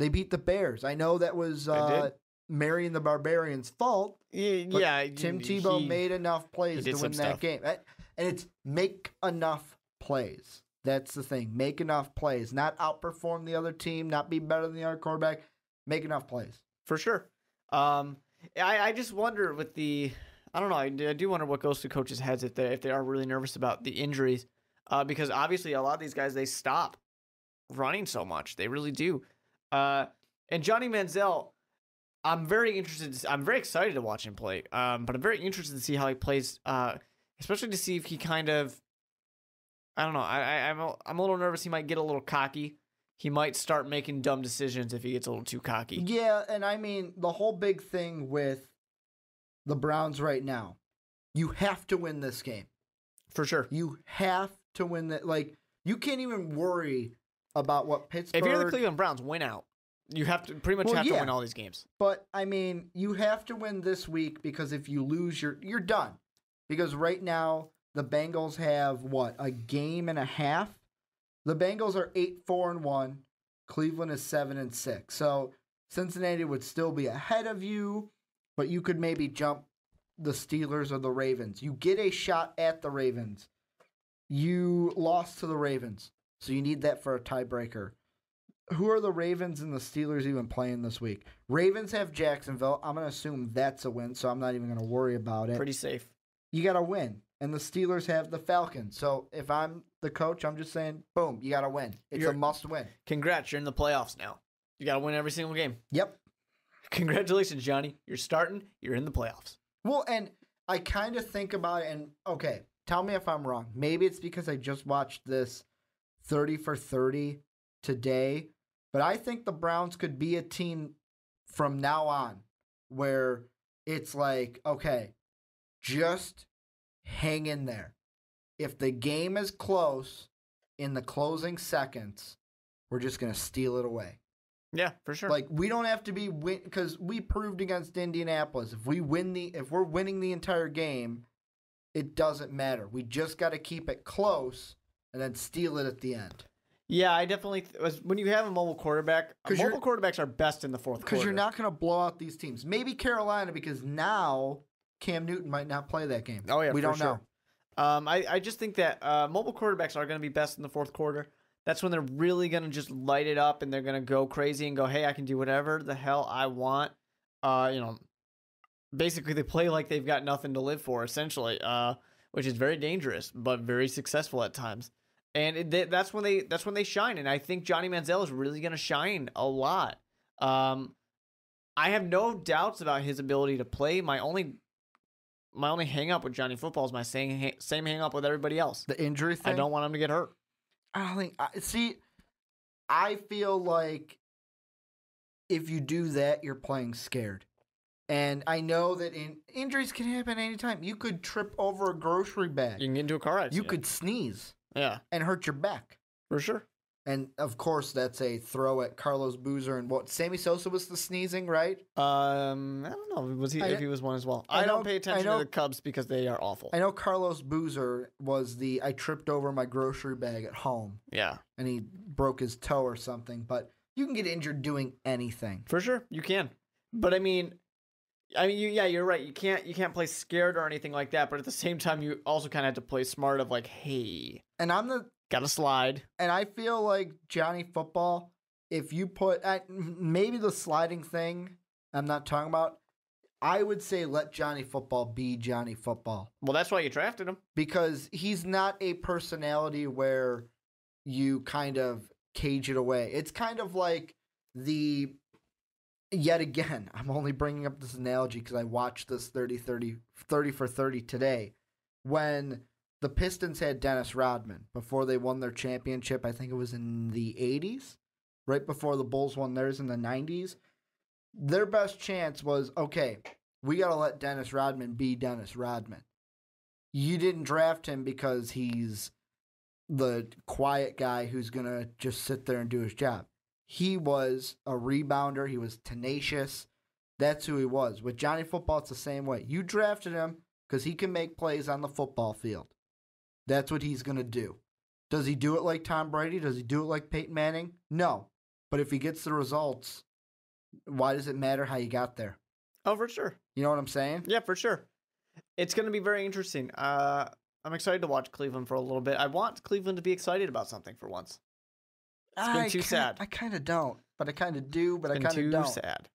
They beat the Bears. I know that was uh, Marion the Barbarian's fault. Yeah. Tim he, Tebow he, made enough plays to win that stuff. game. And it's make enough plays. That's the thing. Make enough plays. Not outperform the other team, not be better than the other quarterback. Make enough plays. For sure. Um, I, I just wonder with the, I don't know, I, I do wonder what goes through coaches' heads if they, if they are really nervous about the injuries. Uh, because obviously a lot of these guys, they stop running so much. They really do. Uh, and Johnny Manziel, I'm very interested. To, I'm very excited to watch him play. Um, but I'm very interested to see how he plays, uh, especially to see if he kind of, I don't know. I, I, I'm, a, I'm a little nervous he might get a little cocky. He might start making dumb decisions if he gets a little too cocky. Yeah, and I mean, the whole big thing with the Browns right now, you have to win this game. For sure. You have to win that. Like, you can't even worry about what Pittsburgh... If you're the Cleveland Browns, win out. You have to pretty much well, have yeah. to win all these games. But, I mean, you have to win this week because if you lose, you're you're done. Because right now... The Bengals have, what, a game and a half? The Bengals are eight four and one. Cleveland is seven and six. So Cincinnati would still be ahead of you, but you could maybe jump the Steelers or the Ravens. You get a shot at the Ravens. You lost to the Ravens, so you need that for a tiebreaker. Who are the Ravens and the Steelers even playing this week? Ravens have Jacksonville. I'm going to assume that's a win, so I'm not even going to worry about it. Pretty safe. You got to win. And the Steelers have the Falcons. So if I'm the coach, I'm just saying, boom, you got to win. It's you're, a must win. Congrats, you're in the playoffs now. You got to win every single game. Yep. Congratulations, Johnny. You're starting. You're in the playoffs. Well, and I kind of think about it, and, okay, tell me if I'm wrong. Maybe it's because I just watched this thirty for thirty today, but I think the Browns could be a team from now on where it's like, okay, just – hang in there. if the game is close in the closing seconds, we're just going to steal it away. Yeah, for sure. Like, we don't have to be win because we proved against Indianapolis. If we win the, if we're winning the entire game, it doesn't matter. We just got to keep it close and then steal it at the end. Yeah, I definitely th- when you have a mobile quarterback, mobile quarterbacks are best in the fourth quarter because you're not going to blow out these teams. Maybe Carolina, because now Cam Newton might not play that game. Oh yeah, we for don't sure. know. Um, I I just think that uh, mobile quarterbacks are going to be best in the fourth quarter. That's when they're really going to just light it up and they're going to go crazy and go, hey, I can do whatever the hell I want. Uh, you know, basically they play like they've got nothing to live for, essentially, uh, which is very dangerous, but very successful at times. And it, they, that's when they that's when they shine. And I think Johnny Manziel is really going to shine a lot. Um, I have no doubts about his ability to play. My only my only hang up with Johnny Football is my same, same hang up with everybody else. The injury thing? I don't want him to get hurt. I don't think I see. I feel like if you do that, you're playing scared, and I know that in, injuries can happen anytime. You could trip over a grocery bag. You can get into a car accident. You could sneeze. Yeah, and hurt your back for sure. And of course, that's a throw at Carlos Boozer and what Sammy Sosa was the sneezing, right? Um, I don't know. Was he? I, if he was one as well, I, I don't know, pay attention know, to the Cubs because they are awful. I know Carlos Boozer was the I tripped over my grocery bag at home. Yeah, and he broke his toe or something. But you can get injured doing anything for sure. You can, but I mean, I mean, you, yeah, you're right. You can't you can't play scared or anything like that. But at the same time, you also kind of have to play smart of like, hey, and I'm the. Got to slide. And I feel like Johnny Football, if you put – maybe the sliding thing I'm not talking about, I would say let Johnny Football be Johnny Football. Well, that's why you drafted him. Because he's not a personality where you kind of cage it away. It's kind of like the – yet again, I'm only bringing up this analogy because I watched this thirty for thirty today when – the Pistons had Dennis Rodman before they won their championship. I think it was in the eighties, right before the Bulls won theirs in the nineties. Their best chance was, okay, we got to let Dennis Rodman be Dennis Rodman. You didn't draft him because he's the quiet guy who's going to just sit there and do his job. He was a rebounder. He was tenacious. That's who he was. With Johnny Football, it's the same way. You drafted him because he can make plays on the football field. That's what he's going to do. Does he do it like Tom Brady? Does he do it like Peyton Manning? No. But if he gets the results, why does it matter how you got there? Oh, for sure. You know what I'm saying? Yeah, for sure. It's going to be very interesting. Uh, I'm excited to watch Cleveland for a little bit. I want Cleveland to be excited about something for once. It's been I too sad. I kind of don't, but I kind of do, but it's I kind of don't. It's been too sad.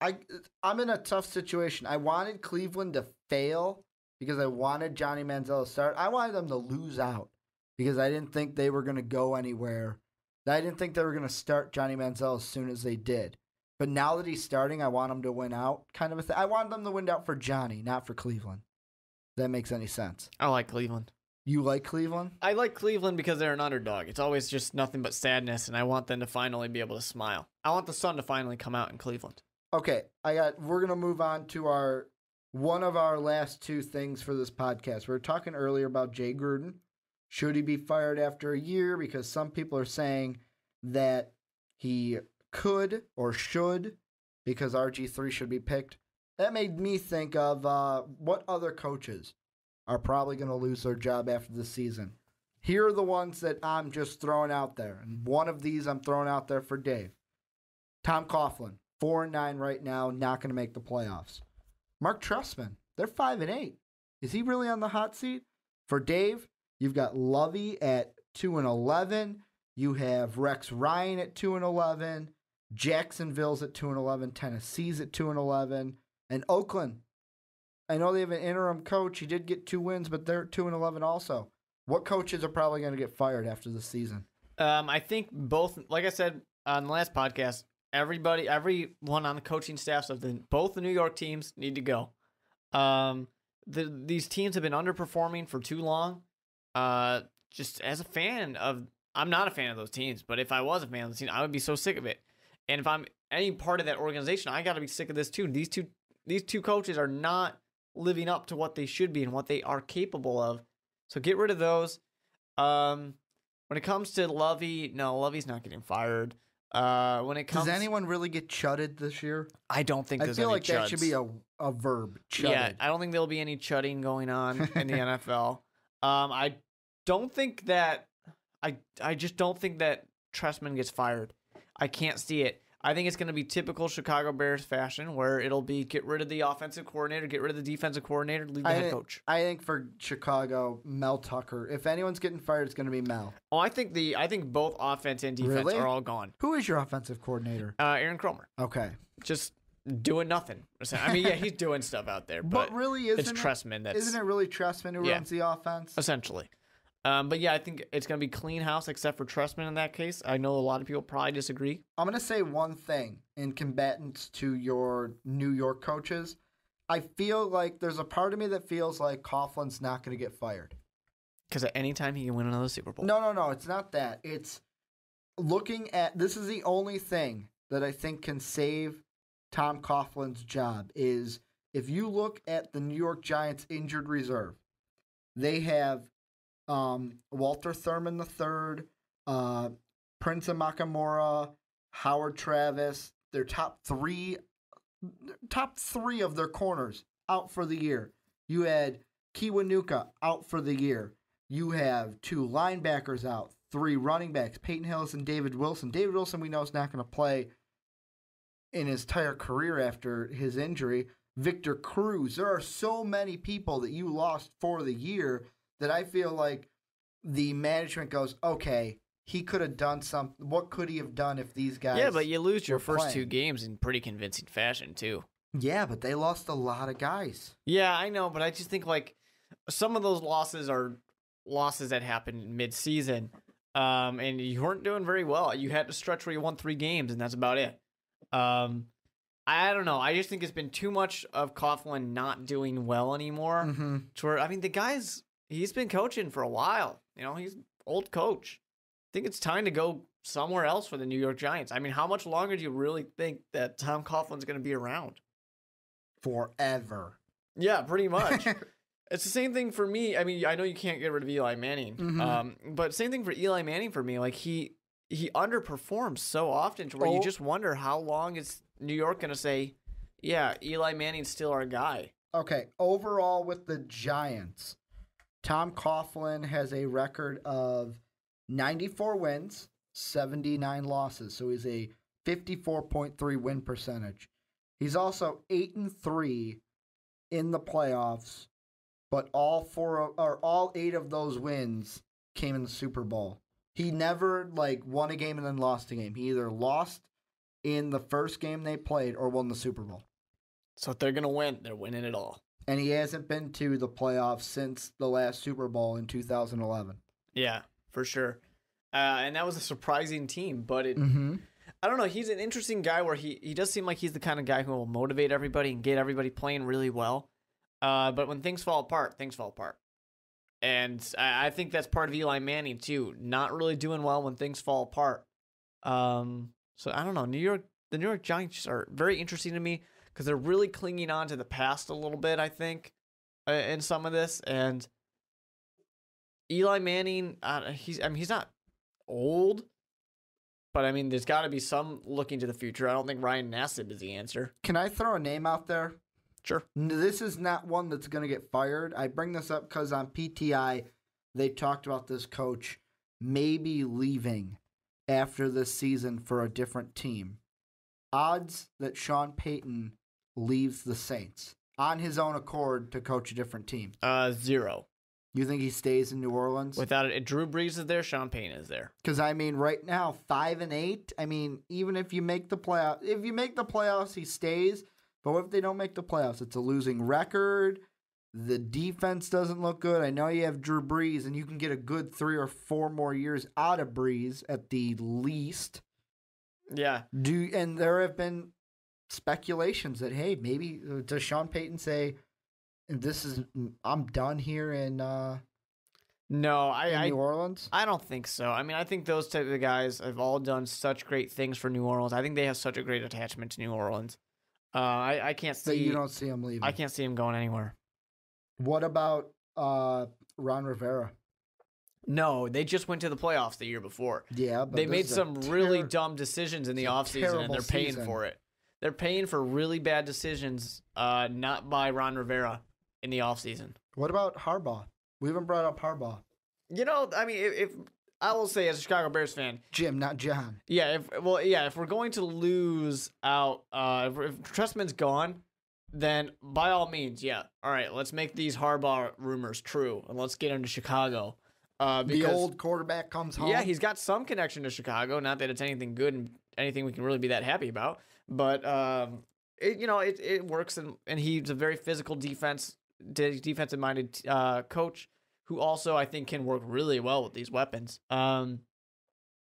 I, I'm in a tough situation. I wanted Cleveland to fail. Because I wanted Johnny Manziel to start. I wanted them to lose out because I didn't think they were going to go anywhere. I didn't think they were going to start Johnny Manziel as soon as they did. But now that he's starting, I want him to win out kind of a thing. I want them to win out for Johnny, not for Cleveland. If that makes any sense. I like Cleveland. You like Cleveland? I like Cleveland because they're an underdog. It's always just nothing but sadness, and I want them to finally be able to smile. I want the sun to finally come out in Cleveland. Okay, I got. We're going to move on to our... one of our last two things for this podcast. We were talking earlier about Jay Gruden. Should he be fired after a year? Because some people are saying that he could or should because R G three should be picked. That made me think of uh, what other coaches are probably going to lose their job after the season. Here are the ones that I'm just throwing out there. And one of these I'm throwing out there for Dave. Tom Coughlin, four and nine right now, not going to make the playoffs. Mark Trestman, they're five and eight. Is he really on the hot seat? For Dave, you've got Lovey at two and eleven. You have Rex Ryan at two and eleven. Jacksonville's at two and eleven. Tennessee's at two and eleven. And Oakland. I know they have an interim coach. He did get two wins, but they're at two and eleven also. What coaches are probably going to get fired after this season? Um, I think both. Like I said on the last podcast. Everybody, everyone on the coaching staffs of the, both the New York teams need to go. Um, the, these teams have been underperforming for too long. Uh, just as a fan of, I'm not a fan of those teams, but if I was a fan of the team, I would be so sick of it. And if I'm any part of that organization, I got to be sick of this too. These two, these two coaches are not living up to what they should be and what they are capable of. So get rid of those. Um, when it comes to Lovey, no, Lovey's not getting fired. Uh, when it comes, does anyone really get chudded this year? I don't think. I there's feel any like chuds. That should be a a verb. Chudded. Yeah, I don't think there'll be any chudding going on in the N F L. Um, I don't think that. I I just don't think that Trestman gets fired. I can't see it. I think it's going to be typical Chicago Bears fashion where it'll be get rid of the offensive coordinator, get rid of the defensive coordinator, leave the I head think, coach. I think for Chicago, Mel Tucker. If anyone's getting fired, it's going to be Mel. Oh, I think the I think both offense and defense really? are all gone. Who is your offensive coordinator? Uh, Aaron Cromer. Okay. Just doing nothing. I mean, yeah, he's doing stuff out there, but, but really isn't it's Trestman. That's, isn't it really Trestman who yeah, runs the offense? Essentially. Um, but, yeah, I think it's going to be clean house except for Trestman in that case. I know a lot of people probably disagree. I'm going to say one thing in combatants to your New York coaches. I feel like there's a part of me that feels like Coughlin's not going to get fired. Because at any time he can win another Super Bowl. No, no, no. It's not that. It's looking at – this is the only thing that I think can save Tom Coughlin's job is if you look at the New York Giants injured reserve, they have – Um, Walter Thurman the third, uh, Prince of Makamura, Howard Travis, their top three, top three of their corners out for the year. You had Kiwanuka out for the year. You have two linebackers out, three running backs, Peyton Hillis and David Wilson. David Wilson we know is not going to play in his entire career after his injury. Victor Cruz. There are so many people that you lost for the year that I feel like the management goes, okay, he could have done something. What could he have done if these guys? Yeah, but you lose your first playing? two games in pretty convincing fashion, too. Yeah, but they lost a lot of guys. Yeah, I know, but I just think like some of those losses are losses that happened mid-season, um, and you weren't doing very well. You had to stretch where you won three games, and that's about it. Um, I don't know. I just think it's been too much of Coughlin not doing well anymore. Mm-hmm. To where, I mean, the guys. He's been coaching for a while. You know, he's an old coach. I think it's time to go somewhere else for the New York Giants. I mean, how much longer do you really think that Tom Coughlin's going to be around? Forever. Yeah, pretty much. It's the same thing for me. I mean, I know you can't get rid of Eli Manning. Mm-hmm. um, but same thing for Eli Manning for me. Like, he he underperforms so often to where oh. you just wonder how long is New York going to say, yeah, Eli Manning's still our guy. Okay, overall with the Giants, Tom Coughlin has a record of ninety-four wins, seventy-nine losses. So he's a fifty-four point three win percentage. He's also eight and three in the playoffs, but all four or all eight of those wins came in the Super Bowl. He never like won a game and then lost a game. He either lost in the first game they played or won the Super Bowl. So if they're gonna win, they're winning it all. And he hasn't been to the playoffs since the last Super Bowl in two thousand eleven. Yeah, for sure. Uh, and that was a surprising team, but it, mm-hmm. I don't know. He's an interesting guy where he, he does seem like he's the kind of guy who will motivate everybody and get everybody playing really well. Uh, but when things fall apart, things fall apart. And I, I think that's part of Eli Manning, too. Not really doing well when things fall apart. Um, so I don't know. New York, the New York Giants are very interesting to me, because they're really clinging on to the past a little bit, I think, in some of this. And Eli Manning, uh, he's I mean, he's not old, but I mean, there's got to be some looking to the future. I don't think Ryan Nassib is the answer. Can I throw a name out there? Sure. This is not one that's going to get fired. I bring this up because on P T I, they talked about this coach maybe leaving after this season for a different team. Odds that Sean Payton leaves the Saints on his own accord to coach a different team? Uh, zero. You think he stays in New Orleans? Without it, Drew Brees is there, Sean Payton is there. Because, I mean, right now, five and eight, I mean, even if you make the playoffs, if you make the playoffs, he stays. But what if they don't make the playoffs? It's a losing record. The defense doesn't look good. I know you have Drew Brees, and you can get a good three or four more years out of Brees at the least. Yeah. Do and there have been speculations that, hey, maybe does Sean Payton say, "This is I'm done here in uh, no, I, in I New Orleans." I don't think so. I mean, I think those type of guys have all done such great things for New Orleans. I think they have such a great attachment to New Orleans. Uh, I I can't see so you don't see him leaving. I can't see him going anywhere. What about uh, Ron Rivera. No, they just went to the playoffs the year before. Yeah, but they made some really dumb decisions in the offseason, and they're paying for it. They're paying for really bad decisions, uh, not by Ron Rivera in the offseason. What about Harbaugh? We haven't brought up Harbaugh. You know, I mean, if, if I will say, as a Chicago Bears fan, Jim, not John. Yeah, if well, yeah, if we're going to lose out, uh, if, if Trestman's gone, then by all means, yeah, all right, let's make these Harbaugh rumors true, and let's get him to Chicago. Uh, because, the old quarterback comes home. Yeah, he's got some connection to Chicago. Not that it's anything good and anything we can really be that happy about, but um, it, you know, it it works, and and he's a very physical defense defensive minded uh, coach, who also I think can work really well with these weapons. Um,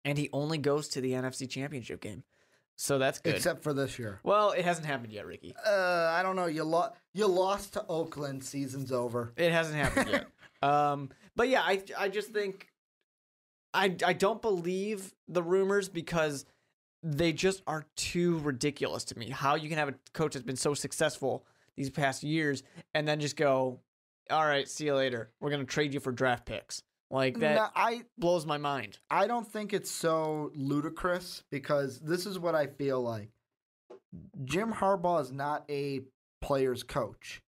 and he only goes to the N F C Championship game. So that's good. Except for this year. Well, it hasn't happened yet, Ricky. Uh, I don't know. You, lo- you lost to Oakland. Season's over. It hasn't happened yet. um, but, yeah, I I just think I, I don't believe the rumors because they just are too ridiculous to me. How you can have a coach that's been so successful these past years and then just go, all right, see you later. We're going to trade you for draft picks. Like, that no, I, blows my mind. I don't think it's so ludicrous because this is what I feel like. Jim Harbaugh is not a player's coach.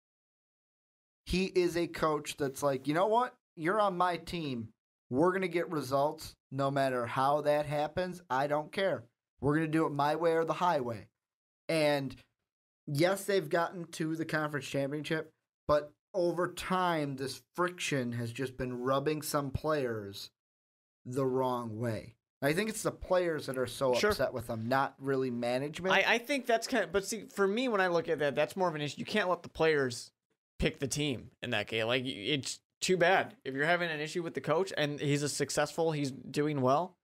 He is a coach that's like, you know what? You're on my team. We're going to get results no matter how that happens. I don't care. We're going to do it my way or the highway. And, yes, they've gotten to the conference championship, but over time, this friction has just been rubbing some players the wrong way. I think it's the players that are so sure. upset with them, not really management. I, I think that's kind of, but see, for me, when I look at that, that's more of an issue. You can't let the players pick the team in that game. Like, it's too bad. If you're having an issue with the coach and he's a successful, he's doing well,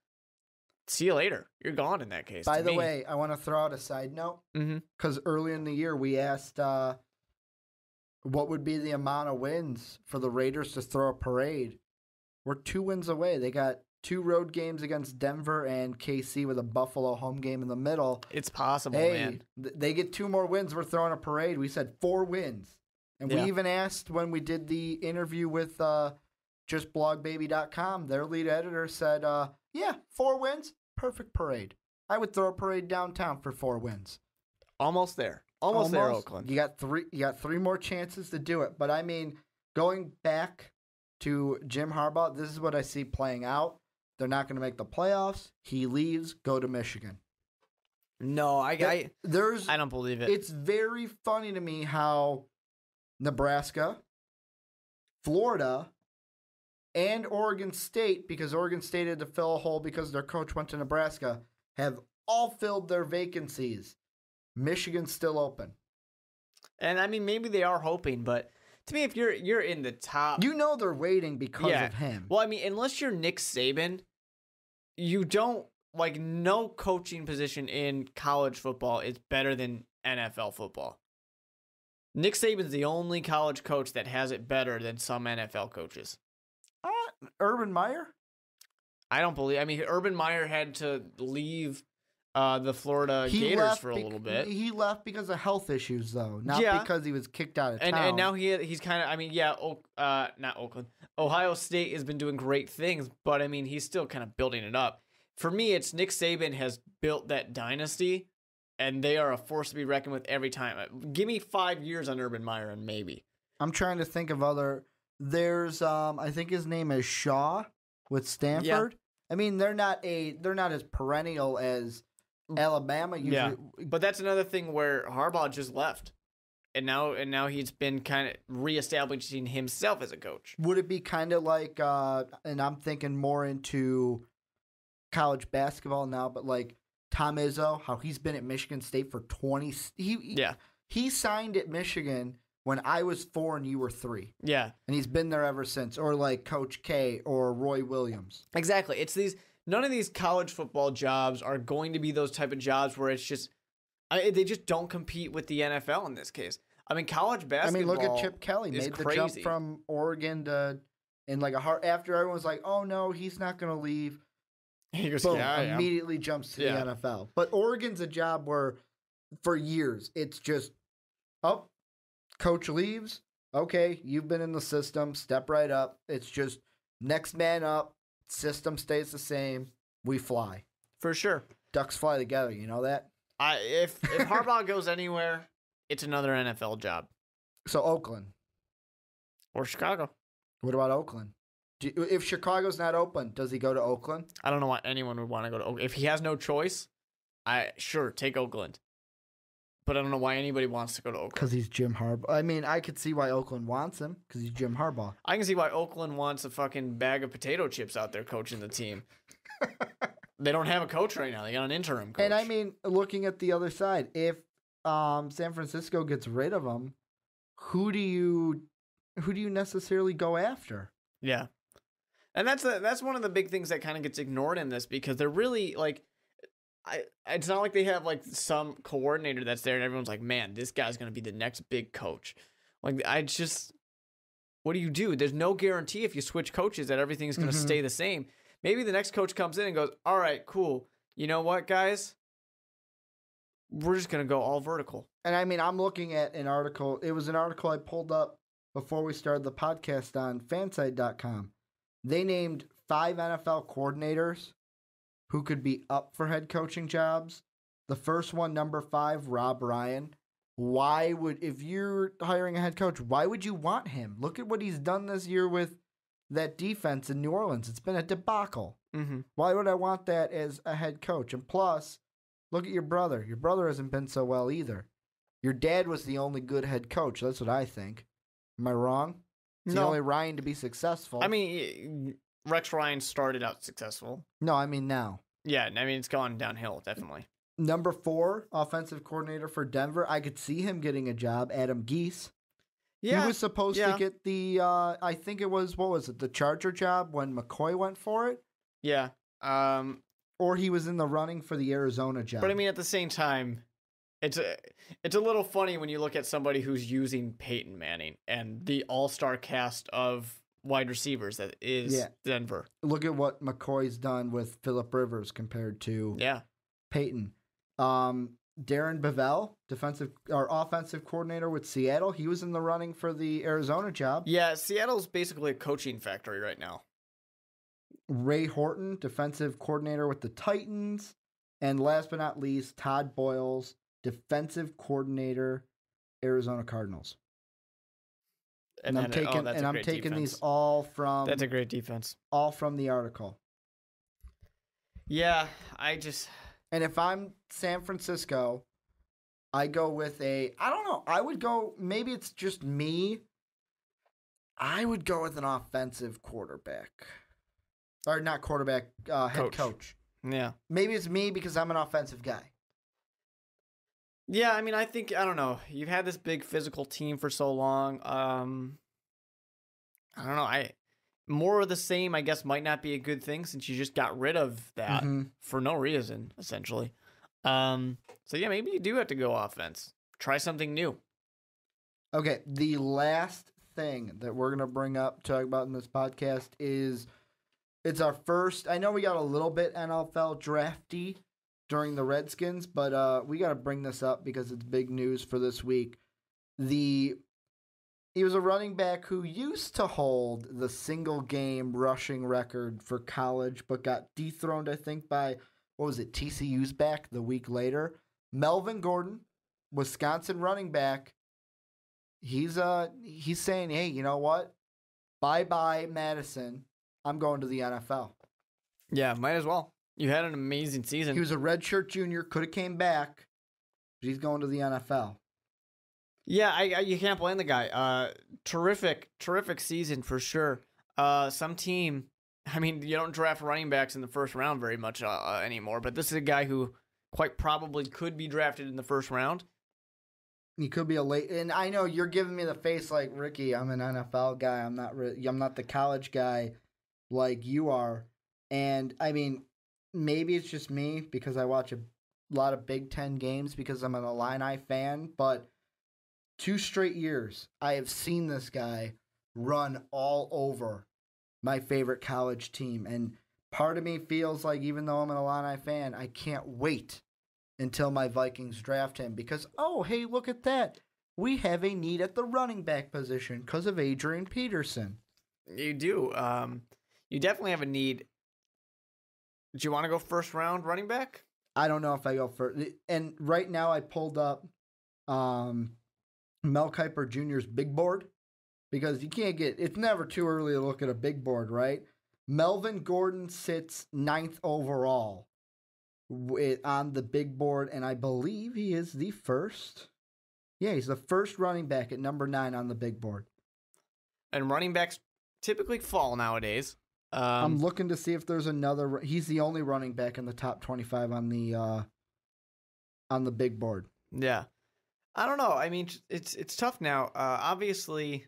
see you later. You're gone in that case. By the me. way, I want to throw out a side note because mm-hmm. early in the year, we asked, uh, what would be the amount of wins for the Raiders to throw a parade? We're two wins away. They got two road games against Denver and K C with a Buffalo home game in the middle. It's possible, hey, man. Th- they get two more wins. We're throwing a parade. We said four wins. And yeah. we even asked when we did the interview with uh, just blog baby dot com, their lead editor said, uh, yeah, four wins, perfect parade. I would throw a parade downtown for four wins. Almost there. Almost, Almost there, Oakland. You got three. You got three more chances to do it. But I mean, going back to Jim Harbaugh, this is what I see playing out. They're not going to make the playoffs. He leaves. Go to Michigan. No, I, there, I there's. I don't believe it. It's very funny to me how Nebraska, Florida, and Oregon State, because Oregon State had to fill a hole because their coach went to Nebraska, have all filled their vacancies. Michigan's still open. And, I mean, maybe they are hoping, but to me, if you're you're in the top... You know they're waiting because yeah. of him. Well, I mean, unless you're Nick Saban, you don't... Like, no coaching position in college football is better than N F L football. Nick Saban's the only college coach that has it better than some N F L coaches. Uh, Urban Meyer? I don't believe... I mean, Urban Meyer had to leave... Uh, the Florida he Gators for a bec- little bit. He left because of health issues, though, not yeah. because he was kicked out of and, town. And now he he's kind of, I mean, yeah, o- uh, not Oakland. Ohio State has been doing great things, but, I mean, he's still kind of building it up. For me, it's Nick Saban has built that dynasty, and they are a force to be reckoned with every time. Give me five years on Urban Meyer, and maybe. I'm trying to think of other. There's, um, I think his name is Shaw with Stanford. Yeah. I mean, they're not a they're not as perennial as Alabama usually. Yeah, but that's another thing where Harbaugh just left, and now and now he's been kind of reestablishing himself as a coach. Would it be kind of like, uh, and I'm thinking more into college basketball now, but like Tom Izzo, how he's been at Michigan State for twenty. He yeah, he signed at Michigan when I was four and you were three. Yeah, and he's been there ever since. Or like Coach K or Roy Williams. Exactly. It's these. None of these college football jobs are going to be those type of jobs where it's just I, they just don't compete with the N F L in this case. I mean, college basketball. I mean, look at Chip Kelly made the jump from Oregon to in like a heart after everyone was like, "Oh no, he's not going to leave." He goes, Boom, yeah, yeah. immediately jumps to yeah. the N F L. But Oregon's a job where for years it's just, "Oh, coach leaves, okay, you've been in the system, step right up. It's just next man up, system stays the same, we fly. For sure. Ducks fly together, you know that? I If, if Harbaugh goes anywhere, it's another N F L job. So Oakland. Or Chicago. What about Oakland? Do, if Chicago's not open, does he go to Oakland? I don't know why anyone would want to go to Oakland. If he has no choice, I sure, take Oakland. But I don't know why anybody wants to go to Oakland. Because he's Jim Harbaugh. I mean, I could see why Oakland wants him, because he's Jim Harbaugh. I can see why Oakland wants a fucking bag of potato chips out there coaching the team. They don't have a coach right now. They got an interim coach. And I mean, looking at the other side, if um, San Francisco gets rid of him, who do you who do you necessarily go after? Yeah. And that's a, that's one of the big things that kind of gets ignored in this, because they're really like, I, it's not like they have like some coordinator that's there and everyone's like, man, this guy's going to be the next big coach. Like, I just, what do you do? There's no guarantee if you switch coaches that everything's going to mm-hmm. stay the same. Maybe the next coach comes in and goes, all right, cool. You know what, guys? We're just going to go all vertical. And I mean, I'm looking at an article. It was an article I pulled up before we started the podcast on fansite dot com. They named five N F L coordinators who could be up for head coaching jobs. The first one, number five, Rob Ryan. Why would, if you're hiring a head coach, why would you want him? Look at what he's done this year with that defense in New Orleans. It's been a debacle. Mm-hmm. Why would I want that as a head coach? And plus, look at your brother. Your brother hasn't been so well either. Your dad was the only good head coach. That's what I think. Am I wrong? It's no. The only Ryan to be successful. I mean, Rex Ryan started out successful. No, I mean now. Yeah, I mean, it's gone downhill, definitely. Number four, offensive coordinator for Denver. I could see him getting a job, Adam Gase. Yeah. He was supposed yeah. to get the, uh, I think it was, what was it, the Charger job when McCoy went for it? Yeah. Um, or he was in the running for the Arizona job. But, I mean, at the same time, it's a, it's a little funny when you look at somebody who's using Peyton Manning and the all-star cast of wide receivers that is yeah. Denver. Look at what McCoy's done with Phillip Rivers compared to yeah. Peyton. Um, Darren Bevell, defensive or offensive coordinator with Seattle. He was in the running for the Arizona job. Yeah, Seattle's basically a coaching factory right now. Ray Horton, defensive coordinator with the Titans. And last but not least, Todd Boyles, defensive coordinator, Arizona Cardinals. And, and I'm taking, oh, and I'm taking defense. These all from... That's a great defense. All from the article. Yeah, I just... And if I'm San Francisco, I go with a... I don't know. I would go... Maybe it's just me. I would go with an offensive quarterback. Or not quarterback, uh, head coach. coach. Yeah. Maybe it's me because I'm an offensive guy. Yeah, I mean, I think, I don't know. You've had this big physical team for so long. Um, I don't know. I more of the same, I guess, might not be a good thing since you just got rid of that mm-hmm. for no reason, essentially. Um, so, yeah, maybe you do have to go offense. Try something new. Okay, the last thing that we're going to bring up, talk about in this podcast is it's our first. I know we got a little bit N F L drafty during the Redskins, but uh, we got to bring this up because it's big news for this week. The He was a running back who used to hold the single-game rushing record for college, but got dethroned, I think, by, what was it, T C U's back the week later. Melvin Gordon, Wisconsin running back, he's uh he's saying, hey, you know what? Bye-bye, Madison. I'm going to the N F L. Yeah, might as well. You had an amazing season. He was a redshirt junior, could have came back, but he's going to the N F L. Yeah, I, I, you can't blame the guy. Uh, terrific, terrific season for sure. Uh, some team, I mean, you don't draft running backs in the first round very much uh, anymore, but this is a guy who quite probably could be drafted in the first round. He could be a late, and I know you're giving me the face like, Ricky, I'm an N F L guy. I'm not, re- I'm not the college guy like you are. And I mean, maybe it's just me because I watch a lot of Big Ten games because I'm an Illini fan, but two straight years I have seen this guy run all over my favorite college team. And part of me feels like even though I'm an Illini fan, I can't wait until my Vikings draft him because, oh, hey, look at that. we have a need at the running back position because of Adrian Peterson. You do. Um, you definitely have a need. Do you want to go first round running back? I don't know if I go first. And right now I pulled up um, Mel Kiper Junior's big board because you can't get, it's never too early to look at a big board, right? Melvin Gordon sits ninth overall on the big board, and I believe he is the first. Yeah, he's the first running back at number nine on the big board. And running backs typically fall nowadays. Um, I'm looking to see if there's another. He's the only running back in the top twenty-five on the uh, on the big board. Yeah, I don't know. I mean, it's it's tough now. Uh, obviously,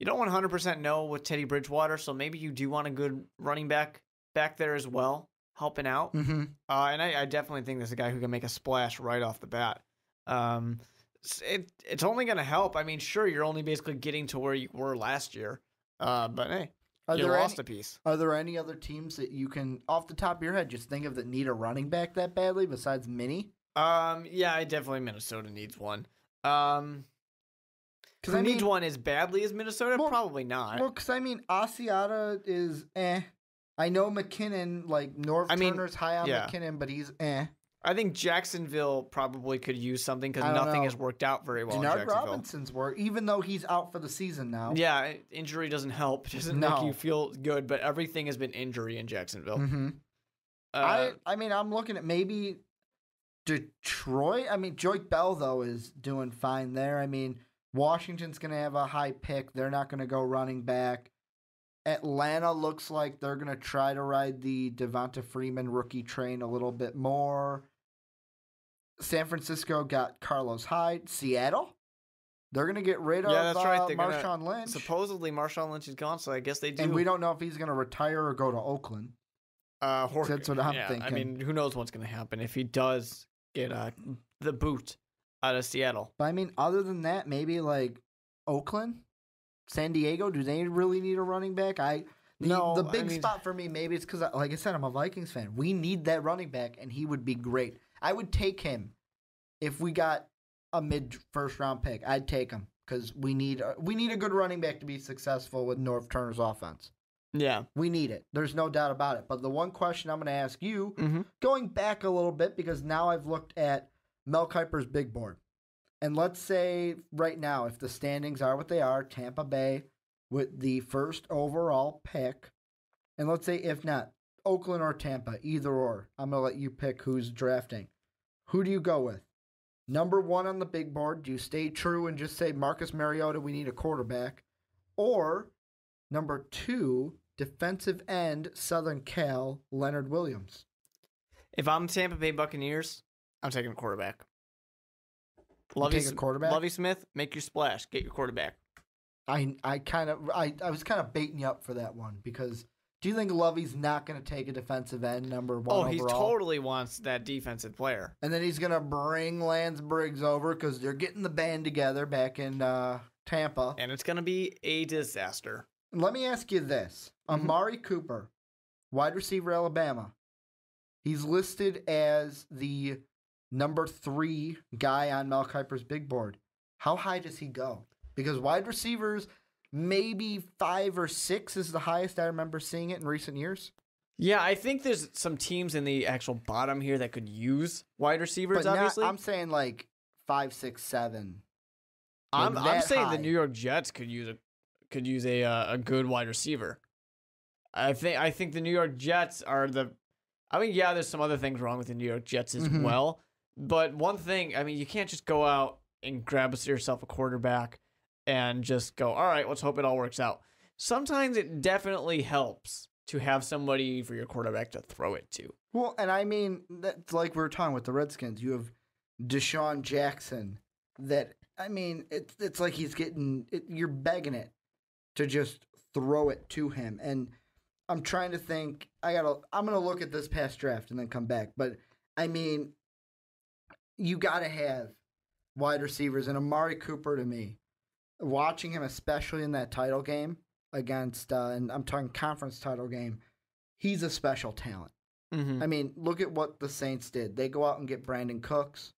you don't one hundred percent know with Teddy Bridgewater, so maybe you do want a good running back back there as well, helping out. Mm-hmm. uh, and I, I definitely think there's a guy who can make a splash right off the bat. Um, it it's only going to help. I mean, sure, you're only basically getting to where you were last year, uh, but hey. Are you there lost any, a piece. Are there any other teams that you can, off the top of your head, just think of that need a running back that badly besides Minnie? Um, yeah, I definitely Minnesota needs one. Um, because I need one as badly as Minnesota, well, probably not. Well, because I mean, Asiata is eh. I know McKinnon, like North I mean, Turner's high on yeah. McKinnon, but he's eh. I think Jacksonville probably could use something because nothing know. has worked out very well. Denard in Robinson's work, even though he's out for the season now. Yeah, injury doesn't help. It doesn't no. make you feel good, but everything has been injury in Jacksonville. Mm-hmm. uh, I, I mean, I'm looking at maybe Detroit. I mean, Joyke Bell, though, is doing fine there. I mean, Washington's going to have a high pick. They're not going to go running back. Atlanta looks like they're going to try to ride the Devonta Freeman rookie train a little bit more. San Francisco got Carlos Hyde. Seattle, they're going to get rid of yeah, that's right. uh, Marshawn gonna, Lynch. Supposedly Marshawn Lynch is gone, so I guess they do. And we don't know if he's going to retire or go to Oakland. Uh, Hor- that's what I'm yeah, thinking. I mean, who knows what's going to happen if he does get uh, the boot out of Seattle. But I mean, other than that, maybe like Oakland, San Diego. Do they really need a running back? I the, no. The big I mean, spot for me, maybe it's because, like I said, I'm a Vikings fan. We need that running back, and he would be great. I would take him if we got a mid-first-round pick. I'd take him because we need a, we need a good running back to be successful with North Turner's offense. Yeah. We need it. There's no doubt about it. But the one question I'm going to ask you, mm-hmm. going back a little bit, because now I've looked at Mel Kiper's big board. And let's say right now, if the standings are what they are, Tampa Bay with the first overall pick, and let's say if not, Oakland or Tampa, either or. I'm going to let you pick who's drafting. Who do you go with? Number one on the big board, do you stay true and just say, Marcus Mariota, we need a quarterback? Or number two, defensive end, Southern Cal, Leonard Williams? If I'm Tampa Bay Buccaneers, I'm taking a quarterback. Lovey, take a quarterback? Lovey Smith, make your splash. Get your quarterback. I I kind of I, I was kind of baiting you up for that one because do you think Lovey's not going to take a defensive end number one overall? Oh, he overall? totally wants that defensive player. And then he's going to bring Lance Briggs over because they're getting the band together back in uh, Tampa. And it's going to be a disaster. Let me ask you this. Mm-hmm. Amari Cooper, wide receiver Alabama, he's listed as the number three guy on Mel Kiper's big board. How high does he go? Because wide receivers, maybe five or six is the highest I remember seeing it in recent years. Yeah, I think there's some teams in the actual bottom here that could use wide receivers, but obviously. Not, I'm saying like five, six, seven. Like I'm, I'm saying high. The New York Jets could use a could use a uh, a good wide receiver. I think I think the New York Jets are the. I mean, yeah, there's some other things wrong with the New York Jets as mm-hmm. well. But one thing, I mean, you can't just go out and grab yourself a quarterback and just go, all right, let's hope it all works out. Sometimes it definitely helps to have somebody for your quarterback to throw it to. Well, and I mean, that's like we were talking with the Redskins. You have Deshaun Jackson that, I mean, it's, it's like he's getting, it, you're begging it to just throw it to him. And I'm trying to think, I gotta, I'm going to look at this past draft and then come back. But, I mean, you got to have wide receivers, and Amari Cooper to me, watching him especially in that title game against, uh, and I'm talking conference title game, he's a special talent. Mm-hmm. I mean, look at what the Saints did. They go out and get Brandon Cooks.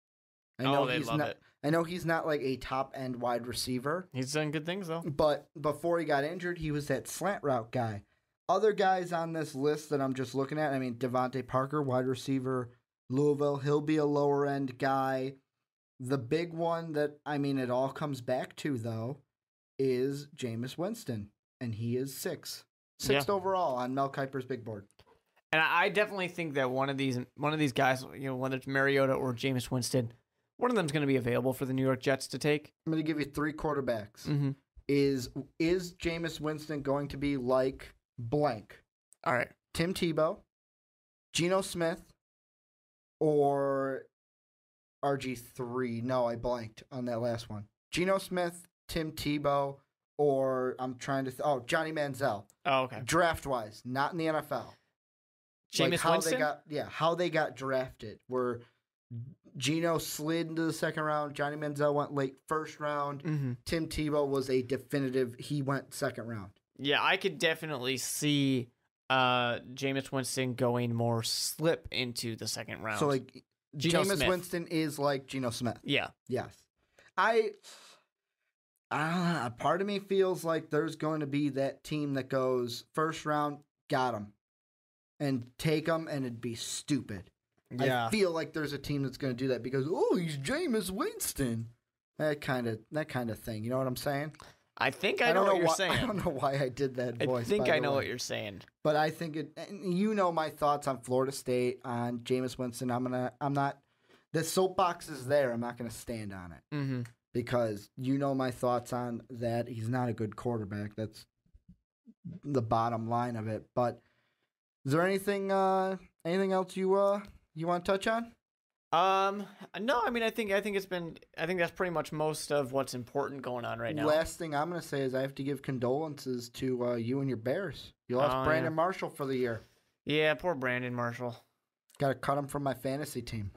I know oh, they he's love not, it. I know he's not like a top-end wide receiver. He's done good things, though. But before he got injured, he was that slant route guy. Other guys on this list that I'm just looking at, I mean, Devontae Parker, wide receiver, Louisville, he'll be a lower-end guy. The big one that, I mean, it all comes back to, though, is Jameis Winston, and he is sixth. Sixth yeah. overall on Mel Kiper's big board. And I definitely think that one of these one of these guys, you know, whether it's Mariota or Jameis Winston, one of them's going to be available for the New York Jets to take. I'm going to give you three quarterbacks. Mm-hmm. Is is Jameis Winston going to be like blank? All right. Tim Tebow, Geno Smith, or R G three? No, I blanked on that last one. Geno Smith, Tim Tebow, or I'm trying to th- – oh, Johnny Manziel. Oh, okay. Draft-wise, not in the N F L. Jameis like how Winston? They got, yeah, how they got drafted where Geno slid into the second round. Johnny Manziel went late first round. Mm-hmm. Tim Tebow was a definitive – he went second round. Yeah, I could definitely see uh, Jameis Winston going more slip into the second round. So, like, Geno Jameis Smith. Winston is like Geno Smith. Yeah. Yes. I – I don't know. Part of me feels like there's going to be that team that goes first round, got him. And take them, and it'd be stupid. Yeah. I feel like there's a team that's going to do that because, oh, he's Jameis Winston. That kind of that kind of thing. You know what I'm saying? I think I, I know, know what you're why, saying. I don't know why I did that voice. I think I know way. what you're saying. But I think it. You know my thoughts on Florida State, on Jameis Winston. I'm gonna. I'm not. The soapbox is there. I'm not going to stand on it mm-hmm. because you know my thoughts on that. He's not a good quarterback. That's the bottom line of it. But. Is there anything, uh, anything else you uh, you want to touch on? Um, no. I mean, I think I think it's been. I think that's pretty much most of what's important going on right now. Last thing I'm gonna say is I have to give condolences to uh, you and your Bears. You lost oh, Brandon yeah. Marshall for the year. Yeah, poor Brandon Marshall. Got to cut him from my fantasy team.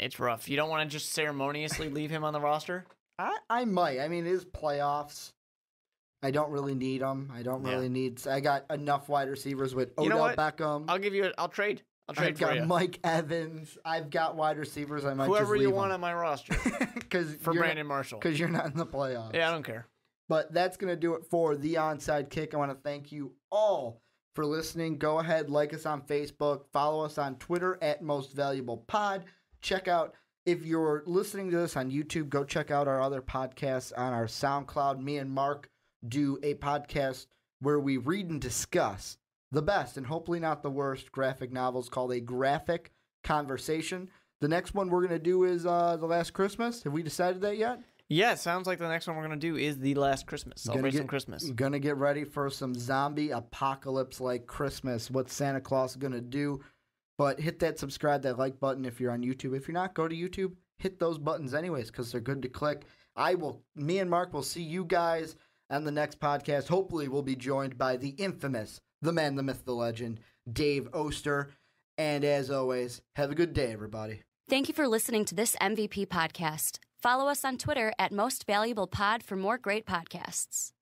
It's rough. You don't want to just ceremoniously leave him on the roster. I I might. I mean, it is playoffs. I don't really need them. I don't really yeah. need. I got enough wide receivers with Odell you know Beckham. I'll give you. A, I'll trade. I'll trade I've for you. I've got Mike Evans. I've got wide receivers. I might whoever just leave you want them. On my roster. Because for Brandon not, Marshall. Because you're not in the playoffs. Yeah, I don't care. But that's gonna do it for the Onside Kick. I want to thank you all for listening. Go ahead, like us on Facebook, follow us on Twitter at Most Valuable Pod. Check out. If you're listening to this on YouTube, go check out our other podcasts on our SoundCloud. Me and Mark. Do a podcast where we read and discuss the best and hopefully not the worst graphic novels called A Graphic Conversation. The next one we're going to do is uh, The Last Christmas. Have we decided that yet? Yeah, sounds like the next one we're going to do is The Last Christmas. Celebrate some Christmas. Going to get ready for some zombie apocalypse-like Christmas. What's Santa Claus going to do? But hit that subscribe, that like button if you're on YouTube. If you're not, go to YouTube. Hit those buttons anyways because they're good to click. I will. Me and Mark will see you guys. And the next podcast, hopefully, we'll be joined by the infamous, the man, the myth, the legend, Dave Oster. And as always, have a good day, everybody. Thank you for listening to this M V P podcast. Follow us on Twitter at Most Valuable Pod for more great podcasts.